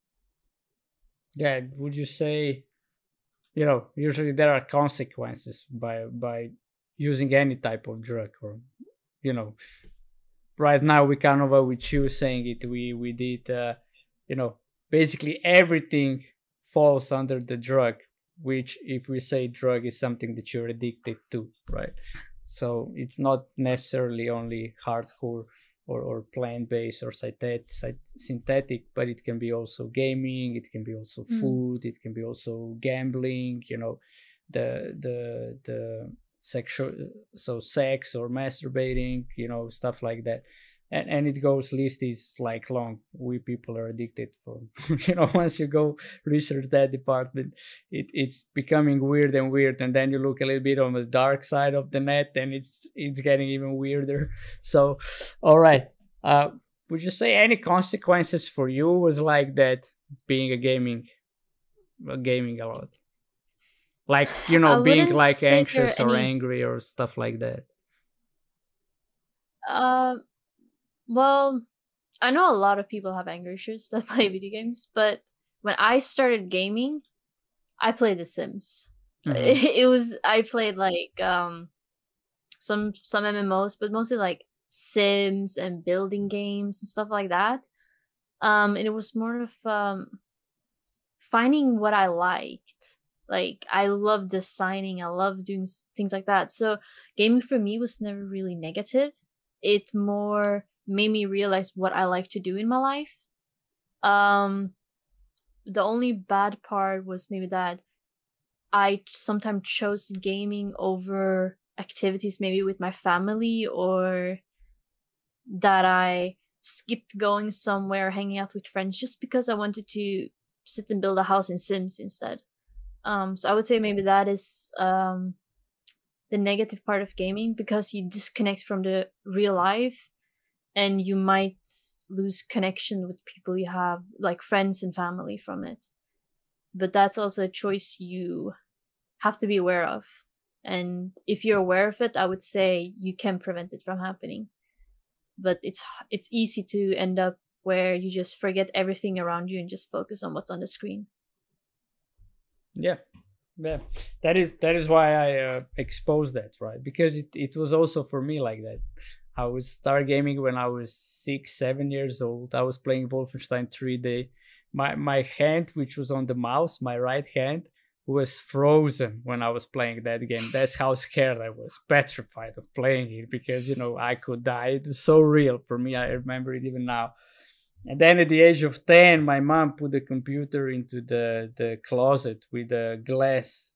Yeah, would you say, you know, usually there are consequences by using any type of drug, or, you know, right now we kind of are with you saying it, we did, you know, basically everything falls under the drug. which if we say drug is something that you're addicted to, right? So it's not necessarily only hardcore or plant-based or synthetic, but it can be also gaming, it can be also food, it can be also gambling, you know, the sexual, so sex or masturbating, you know, stuff like that. And it goes, list is like long. We people are addicted for, you know, once you go research that department, it's becoming weird and weird. And then you look a little bit on the dark side of the net and it's getting even weirder. So, all right. Would you say any consequences for you was like that, being gaming a lot? Like, you know, being like anxious or angry or stuff like that? Well, I know a lot of people have anger issues that play video games, but when I started gaming, I played The Sims. It was, I played like some MMOs, but mostly like Sims and building games and stuff like that. And it was more of finding what I liked. Like, I love designing, I love doing things like that. So gaming for me was never really negative. It more made me realize what I like to do in my life. The only bad part was maybe that I sometimes chose gaming over activities maybe with my family, or that I skipped going somewhere, hanging out with friends just because I wanted to sit and build a house in Sims instead. So I would say maybe that is the negative part of gaming, because you disconnect from the real life and you might lose connection with people you have, like friends and family, from it. But that's also a choice you have to be aware of. And if you're aware of it, I would say you can prevent it from happening. But it's easy to end up where you just forget everything around you and just focus on what's on the screen. Yeah. Yeah, that is why I exposed that, right? Because it was also for me like that. I was start gaming when I was 6-7 years old. I was playing Wolfenstein 3D. My hand, which was on the mouse, my right hand, was frozen when I was playing that game. That's how scared I was, petrified of playing it, because, you know, I could die. It was so real for me. I remember it even now. And then at the age of 10, my mom put the computer into the closet with the glass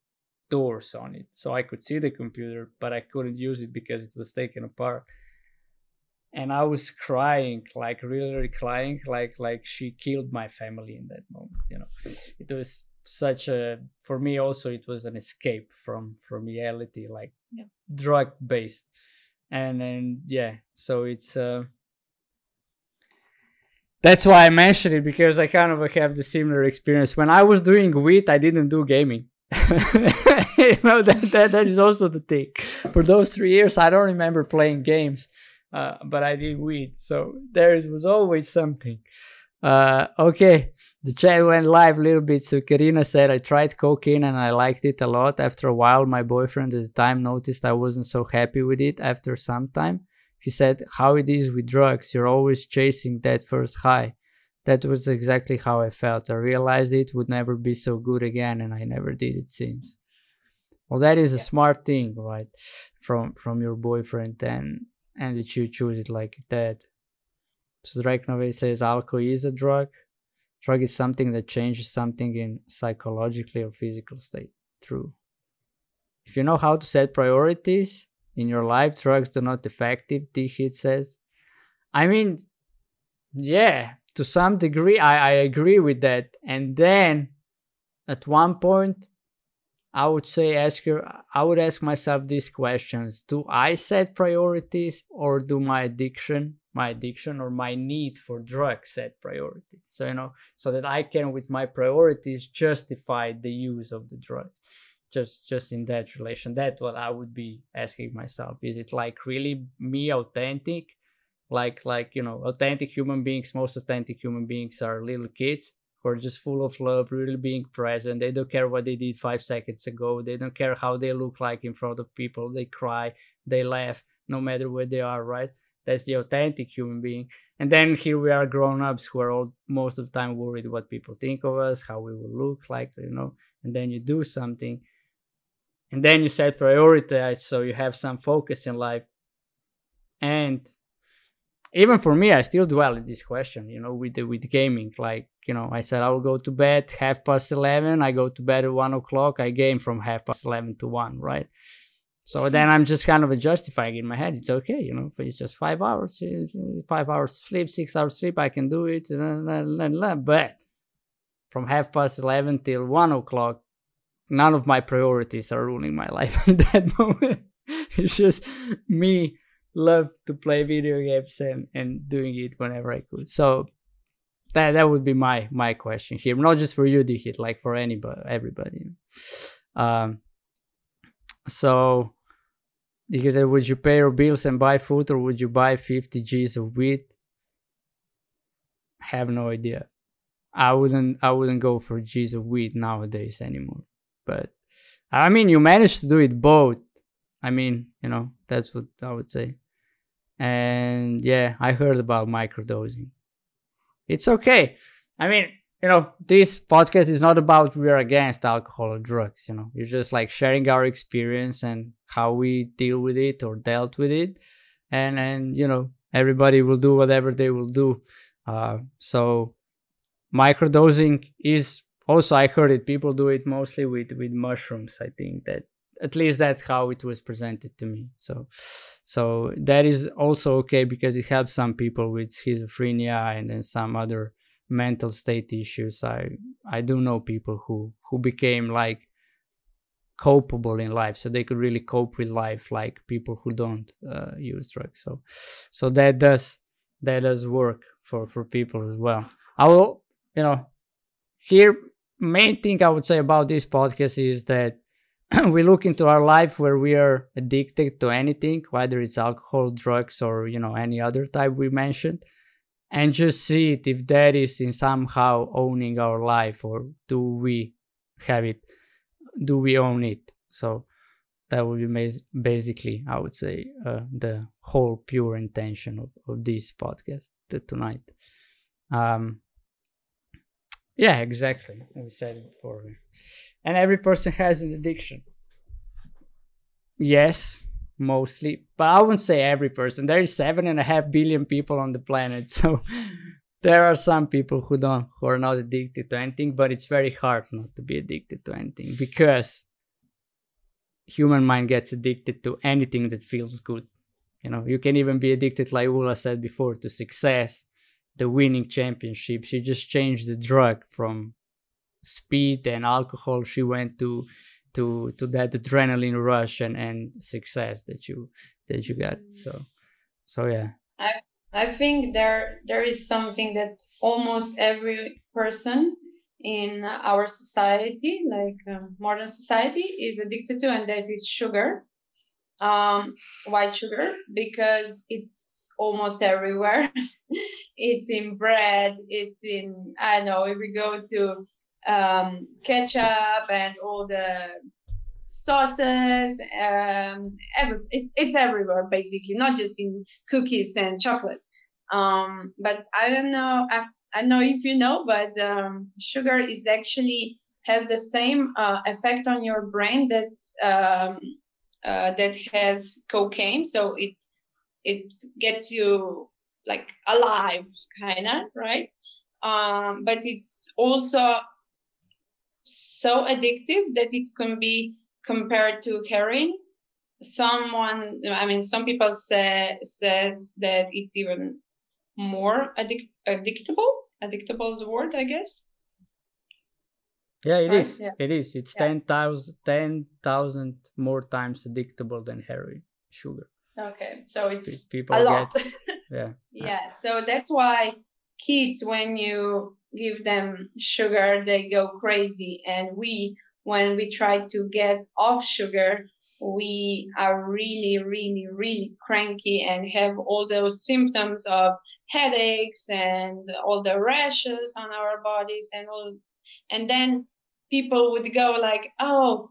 doors on it. So I could see the computer, but I couldn't use it because it was taken apart. And I was crying, like really crying, like she killed my family in that moment, you know. It was such a, for me also, it was an escape from reality, like drug-based. And yeah, so it's... That's why I mentioned it, because I kind of have the similar experience. When I was doing weed, I didn't do gaming. You know, that is also the thing. For those 3 years, I don't remember playing games, but I did weed. So there was always something. Okay, the chat went live a little bit. So Karina said, I tried cocaine and I liked it a lot. After a while, my boyfriend at the time noticed I wasn't so happy with it after some time. He said, how it is with drugs, you're always chasing that first high. That was exactly how I felt. I realized it would never be so good again, and I never did it since. Well, that is a smart thing, right? From your boyfriend, and that you choose it like that. So Draknove says, alcohol is a drug. Drug is something that changes something in psychologically or physical state. True. If you know how to set priorities in your life, drugs are not effective, T-Hit says. I mean, yeah, to some degree, I agree with that. And then, at one point, I would say, I would ask myself these questions. Do I set priorities, or do my addiction or my need for drugs set priorities? So, you know, so that I can, with my priorities, justify the use of the drugs. Just in that relation, that's what I would be asking myself. Is it like really me authentic? Like, you know, authentic human beings, most authentic human beings are little kids who are just full of love, really being present. They don't care what they did 5 seconds ago. They don't care how they look like in front of people. They cry, they laugh, no matter where they are, right? That's the authentic human being. And then here we are, grown-ups who are all most of the time worried what people think of us, how we will look like, you know, and then you do something. And then you set priorities so you have some focus in life. And even for me, I still dwell in this question, you know, with gaming. Like, you know, I said I will go to bed 11:30. I go to bed at 1 o'clock. I game from 11:30 to 1, right? So then I'm just kind of justifying in my head. It's okay, you know, it's just 5 hours. 5 hours sleep, 6 hours sleep. I can do it. But from 11:30 till 1 o'clock, none of my priorities are ruining my life in that moment. It's just me love to play video games and doing it whenever I could. So that would be my question here, not just for you, Dihit, like for anybody, everybody. So because would you pay your bills and buy food, or would you buy 50 G's of weed? Have no idea. I wouldn't go for G's of weed nowadays anymore. But I mean, you managed to do it both. I mean, you know, that's what I would say. And yeah, I heard about microdosing. It's okay. I mean, you know, this podcast is not about we are against alcohol or drugs, you know. It's just like sharing our experience and how we deal with it or dealt with it. And you know, everybody will do whatever they will do. So microdosing is also, I heard it, people do it mostly with mushrooms. I think that, at least that's how it was presented to me. So that is also okay, because it helps some people with schizophrenia and then some other mental state issues. I do know people who became like culpable in life, so they could really cope with life, like people who don't use drugs. So that does work for people as well. I will, you know, here main thing I would say about this podcast is that we look into our life where we are addicted to anything, whether it's alcohol, drugs, or, you know, any other type we mentioned, and just see it if that is in somehow owning our life, or do we have it, do we own it? So that would be basically, I would say, the whole pure intention of this podcast tonight. Yeah, exactly. We said it before. And every person has an addiction. Yes, mostly. But I wouldn't say every person. There is 7.5 billion people on the planet. So there are some people who are not addicted to anything, but it's very hard not to be addicted to anything, because human mind gets addicted to anything that feels good. You know, you can even be addicted, like Ula said before, to success. The winning championship. She just changed the drug from speed and alcohol. She went to that adrenaline rush and success that you got. So yeah. I think there is something that almost every person in our society, like modern society, is addicted to, and that is sugar. White sugar, because it's almost everywhere. It's in bread, it's in, I don't know, if we go to ketchup and all the sauces, it's everywhere, basically, not just in cookies and chocolate. But I don't know, I know if you know, but sugar is actually has the same effect on your brain that has cocaine. So it gets you like alive, kind of, right? But it's also so addictive that it can be compared to heroin. Some people says that it's even more addictable. Addictable is the word, I guess. Yeah, it is. Yeah. It is. It's 10,000 more times addictable than heroin, sugar. Okay, so it's people a lot. Yeah, so that's why kids, when you give them sugar, they go crazy. And when we try to get off sugar, we are really, really, really cranky and have all those symptoms of headaches and all the rashes on our bodies and all. And then people would go like, oh,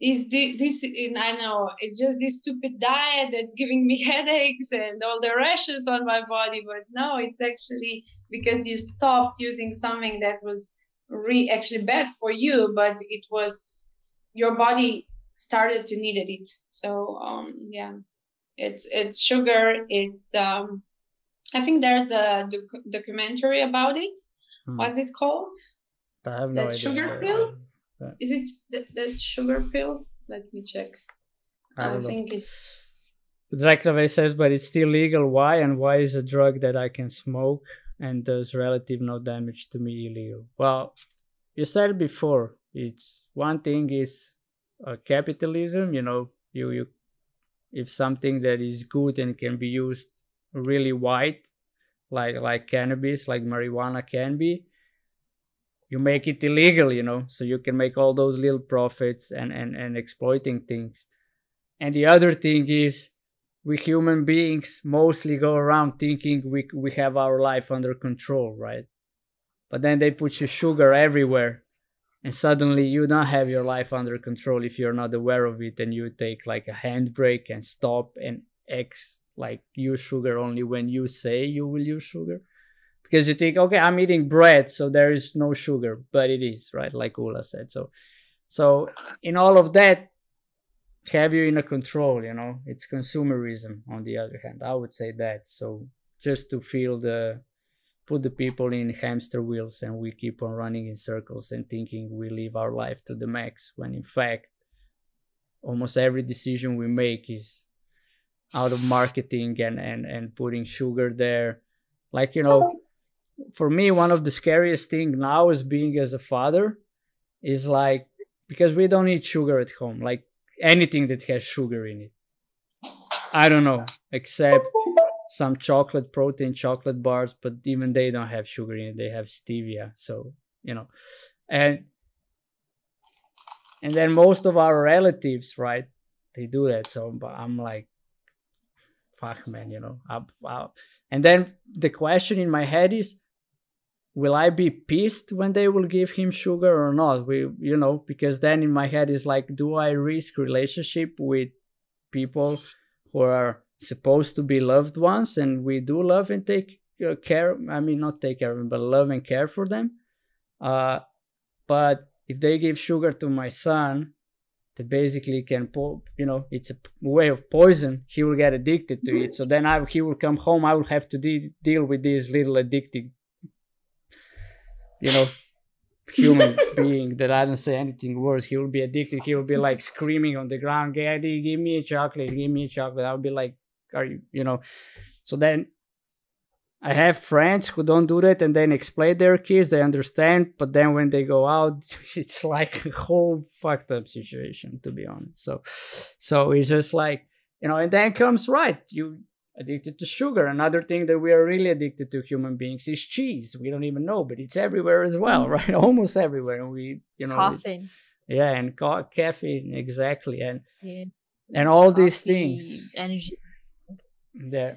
is this, I know, it's just this stupid diet that's giving me headaches and all the rashes on my body. But no, it's actually because you stopped using something that was actually bad for you, but it was, your body started to needed it. So, yeah, it's sugar. It's, I think there's a documentary about it. What's it called? I have no idea. Sugar pill? That. Is it that sugar pill? Let me check. I think it's... Draclave says, but it's still legal. Why? And why is a drug that I can smoke and does relative no damage to me illegal? Well, you said before, it's one thing is capitalism, you know, you if something that is good and can be used really wide, like cannabis, like marijuana can be, you make it illegal, you know, so you can make all those little profits and exploiting things. And the other thing is, we human beings mostly go around thinking we have our life under control, right? But then they put you sugar everywhere, and suddenly you don't have your life under control if you're not aware of it, and you take like a handbrake and stop and like use sugar only when you say you will use sugar. Because you think, okay, I'm eating bread, so there is no sugar, but it is, right? Like Ula said. So in all of that, have you in a control, you know? It's consumerism, on the other hand. I would say that. So just to put the people in hamster wheels, and we keep on running in circles and thinking we live our life to the max, when in fact, almost every decision we make is out of marketing and putting sugar there. Like, you know, for me, one of the scariest things now is being as a father is like, because we don't eat sugar at home, like anything that has sugar in it. I don't know, except some chocolate, protein chocolate bars, but even they don't have sugar in it. They have stevia. So, you know, and then most of our relatives, right, they do that. So but I'm like, fuck, man, you know, up. And then the question in my head is, will I be pissed when they will give him sugar or not? You know, because then in my head is like, do I risk relationship with people who are supposed to be loved ones, and we do love and take care, I mean, not take care of them, but love and care for them. But if they give sugar to my son, they basically can, you know, it's a way of poison. He will get addicted to it. So then he will come home. I will have to deal with this little addicted, you know, human being that I don't say anything worse. He will be addicted. He will be like screaming on the ground, Daddy, give me a chocolate, give me a chocolate. I'll be like, are you, you know? So then I have friends who don't do that and then explain their kids, they understand, but then when they go out, it's like a whole fucked up situation, to be honest. So it's just like, you know, and then comes, right, you addicted to sugar. Another thing that we are really addicted to, human beings, is cheese. We don't even know, but it's everywhere as well, right? Almost everywhere. And we, you know, coffee. Yeah, and caffeine, exactly. And yeah. And all coffee, these things. Energy. Yeah.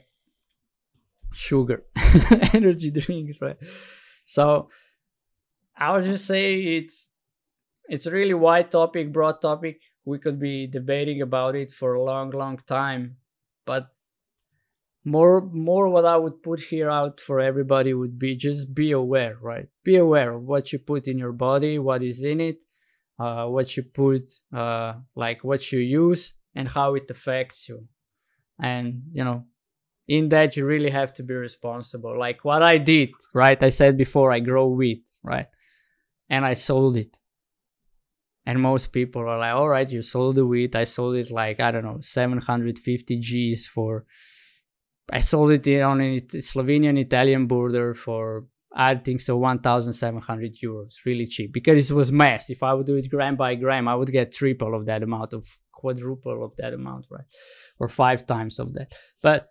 Sugar, energy drinks, right? So I would just say it's a really wide topic, broad topic. We could be debating about it for a long, long time. But more what I would put here out for everybody would be just be aware, right? Be aware of what you put in your body, what is in it, what you put, like what you use and how it affects you. And, you know, in that, you really have to be responsible. Like what I did, right? I said before, I grow wheat, right? And I sold it. And most people are like, all right, you sold the wheat. I sold it like, I don't know, 750 Gs for... I sold it on a Slovenian-Italian border for, I think so, 1,700 euros. Really cheap. Because it was mass. If I would do it gram by gram, I would get triple of that amount, of quadruple of that amount, right? Or 5 times of that. But...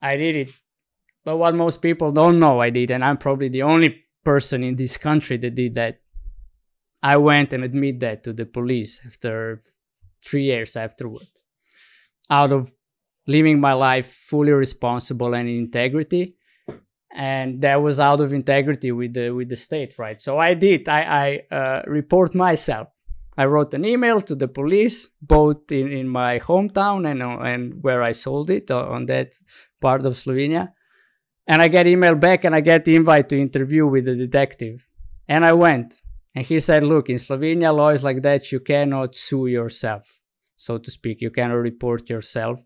I did it. But what most people don't know I did, and I'm probably the only person in this country that did that, I went and admit that to the police after 3 years afterward. Out of living my life fully responsible and in integrity, and that was out of integrity with the state, right? So I did. I report myself. I wrote an email to the police, both in my hometown and where I sold it, on that part of Slovenia. And I get email back and I get the invite to interview with the detective. And I went. And he said, look, in Slovenia, laws like that, you cannot sue yourself, so to speak. You cannot report yourself.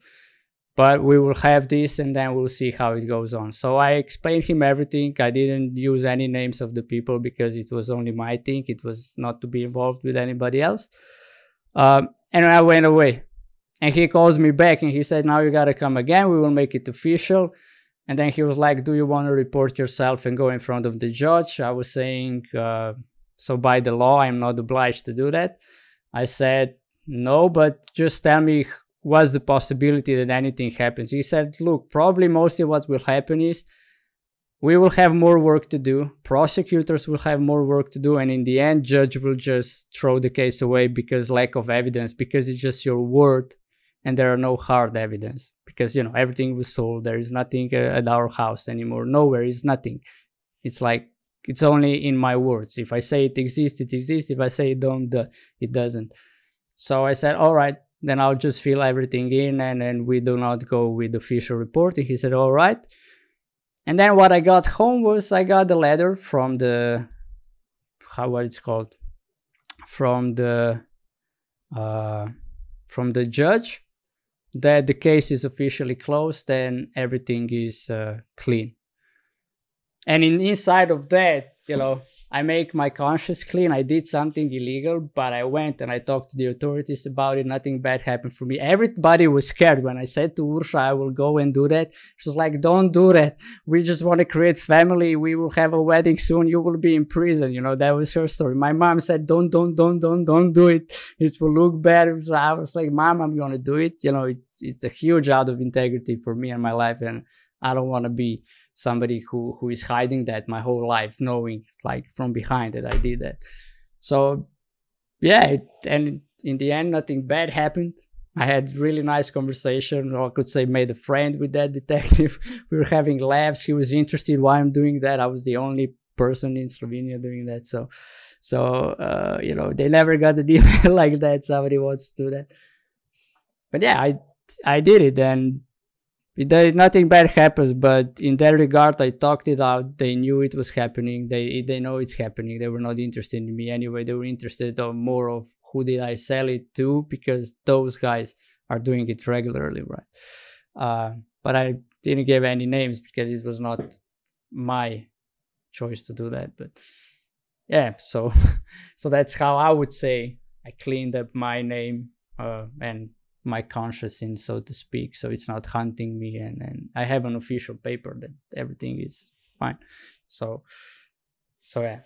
But we will have this and then we'll see how it goes on. So I explained him everything. I didn't use any names of the people because it was only my thing. It was not to be involved with anybody else. And I went away. And he calls me back and he said, now you got to come again. We will make it official. And then he was like, do you want to report yourself and go in front of the judge? I was saying, so by the law, I'm not obliged to do that. I said, no, but just tell me, what's the possibility that anything happens? He said, look, probably mostly what will happen is we will have more work to do. Prosecutors will have more work to do. And in the end, judge will just throw the case away because lack of evidence, because it's just your word and there are no hard evidence because, you know, everything was sold. There is nothing at our house anymore. Nowhere is nothing. It's like, it's only in my words. If I say it exists, it exists. If I say it don't, it doesn't. So I said, all right, then I'll just fill everything in and we do not go with official reporting. He said, all right. And then what I got home was I got a letter from the, what it's called, from the judge that the case is officially closed and everything is clean. And inside of that, you know, I make my conscience clean. I did something illegal, but I went and I talked to the authorities about it. Nothing bad happened for me. Everybody was scared when I said to Ursha, I will go and do that. She was like, don't do that. We just want to create family. We will have a wedding soon. You will be in prison. You know, that was her story. My mom said, don't do it. It will look bad. So I was like, Mom, I'm going to do it. You know, it's a huge out of integrity for me and my life. And I don't want to be somebody who is hiding that my whole life, knowing like from behind that I did that. So yeah, and in the end, nothing bad happened. I had really nice conversation, or I could say made a friend with that detective. We were having laughs. He was interested why I'm doing that. I was the only person in Slovenia doing that. So you know, they never got an email like that. Somebody wants to do that. But yeah, I did it, and nothing bad happens, but in that regard, I talked it out. They knew it was happening. They know it's happening. They were not interested in me anyway. They were interested on more of who did I sell it to, because those guys are doing it regularly, right? But I didn't give any names because it was not my choice to do that. But yeah, so that's how I would say I cleaned up my name and my conscience, in so to speak, so it's not hunting me, and I have an official paper that everything is fine. So yeah,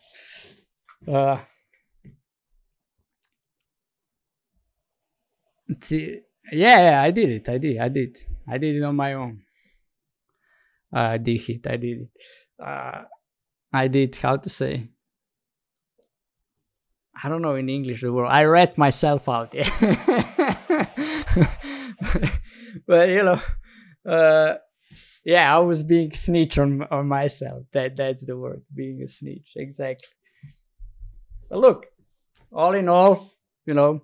yeah, I did it on my own. How to say, I don't know in English the word. I read myself out. But you know, yeah, I was being snitch on myself. That's the word, being a snitch, exactly. But look, all in all, you know,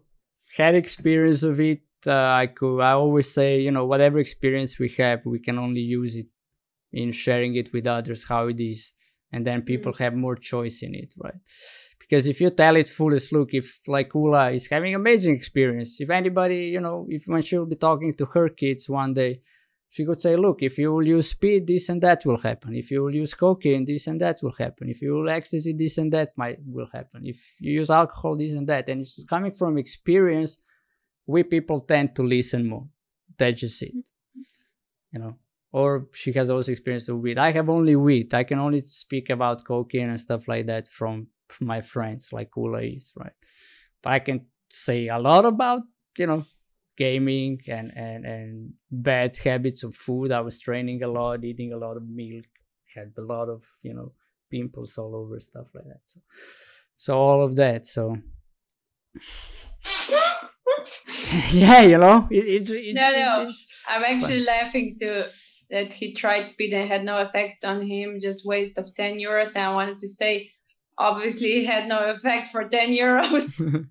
had experience of it. I always say, you know, whatever experience we have, we can only use it in sharing it with others how it is, and then people have more choice in it, right? Because if you tell it foolish, look, if like Ula is having amazing experience, if anybody, you know, if when she will be talking to her kids one day, she could say, look, if you will use speed, this and that will happen. If you will use cocaine, this and that will happen. If you will ecstasy, this and that will happen. If you use alcohol, this and that. And it's coming from experience, we people tend to listen more. That's just it, you know. Or she has also experience with weed. I have only weed. I can only speak about cocaine and stuff like that from my friends like Ula is, right? But I can say a lot about, you know, gaming and bad habits of food. I was training a lot, eating a lot of milk, had a lot of, you know, pimples all over, stuff like that. So all of that. So yeah, you know, I'm actually laughing too, that he tried speed and had no effect on him, just waste of €10. And I wanted to say, obviously had no effect for 10 euros.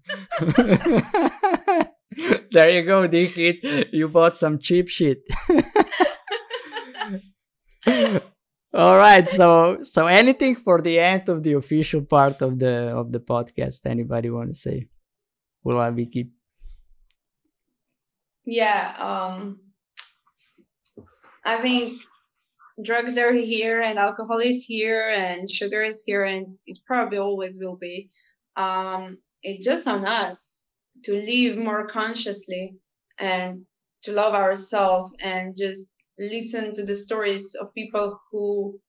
There you go, Dikit. You bought some cheap shit. All right, so anything for the end of the official part of the podcast? Anybody want to say? Ula, Vicky? Yeah, I think drugs are here and alcohol is here and sugar is here and it probably always will be. It's just on us to live more consciously and to love ourselves and just listen to the stories of people who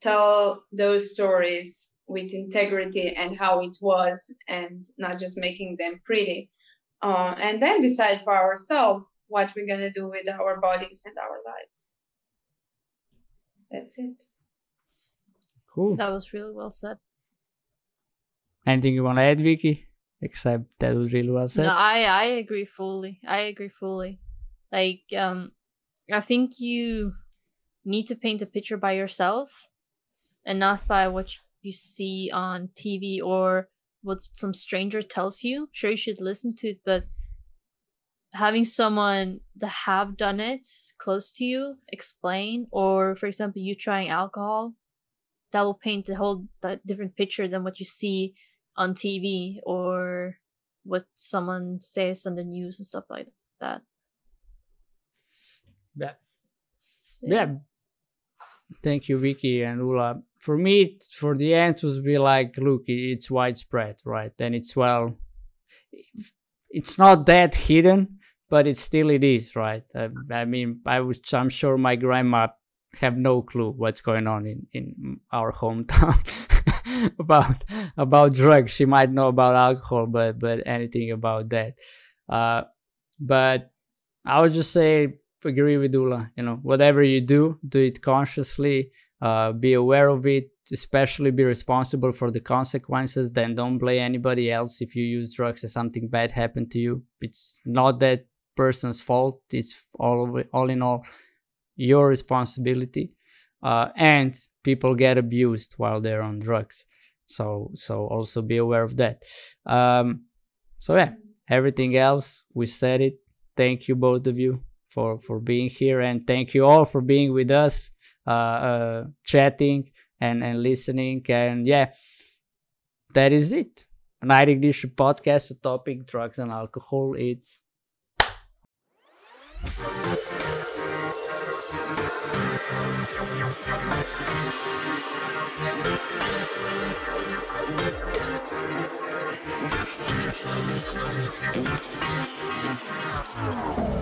tell those stories with integrity and how it was, and not just making them pretty. And then decide for ourselves what we're going to do with our bodies and our life. That's it. Cool. That was really well said. Anything you want to add, Vicky? Except that was really well said. No, I agree fully. Like, I think you need to paint a picture by yourself and not by what you see on TV or what some stranger tells you. Sure, you should listen to it, but having someone that have done it close to you explain, or for example, you trying alcohol, that will paint the whole different picture than what you see on TV or what someone says on the news and stuff like that. Yeah. Thank you, Vicky and Ula. For me, for the end, to be like, look, it's widespread, right? And it's, well, it's not that hidden, but it still it is, right? I mean, I'm sure my grandma have no clue what's going on in our hometown about drugs. She might know about alcohol, but anything about that. But I would just say, agree with Ula, you know, whatever you do, do it consciously, be aware of it, especially be responsible for the consequences. Then don't blame anybody else if you use drugs and something bad happened to you. It's not that person's fault. It's all in all your responsibility. And people get abused while they're on drugs. So also be aware of that. So yeah, everything else, we said it. Thank you, both of you, for being here, and thank you all for being with us, chatting and listening. And yeah, that is it. Night Ignition Podcast, the topic drugs and alcohol. It's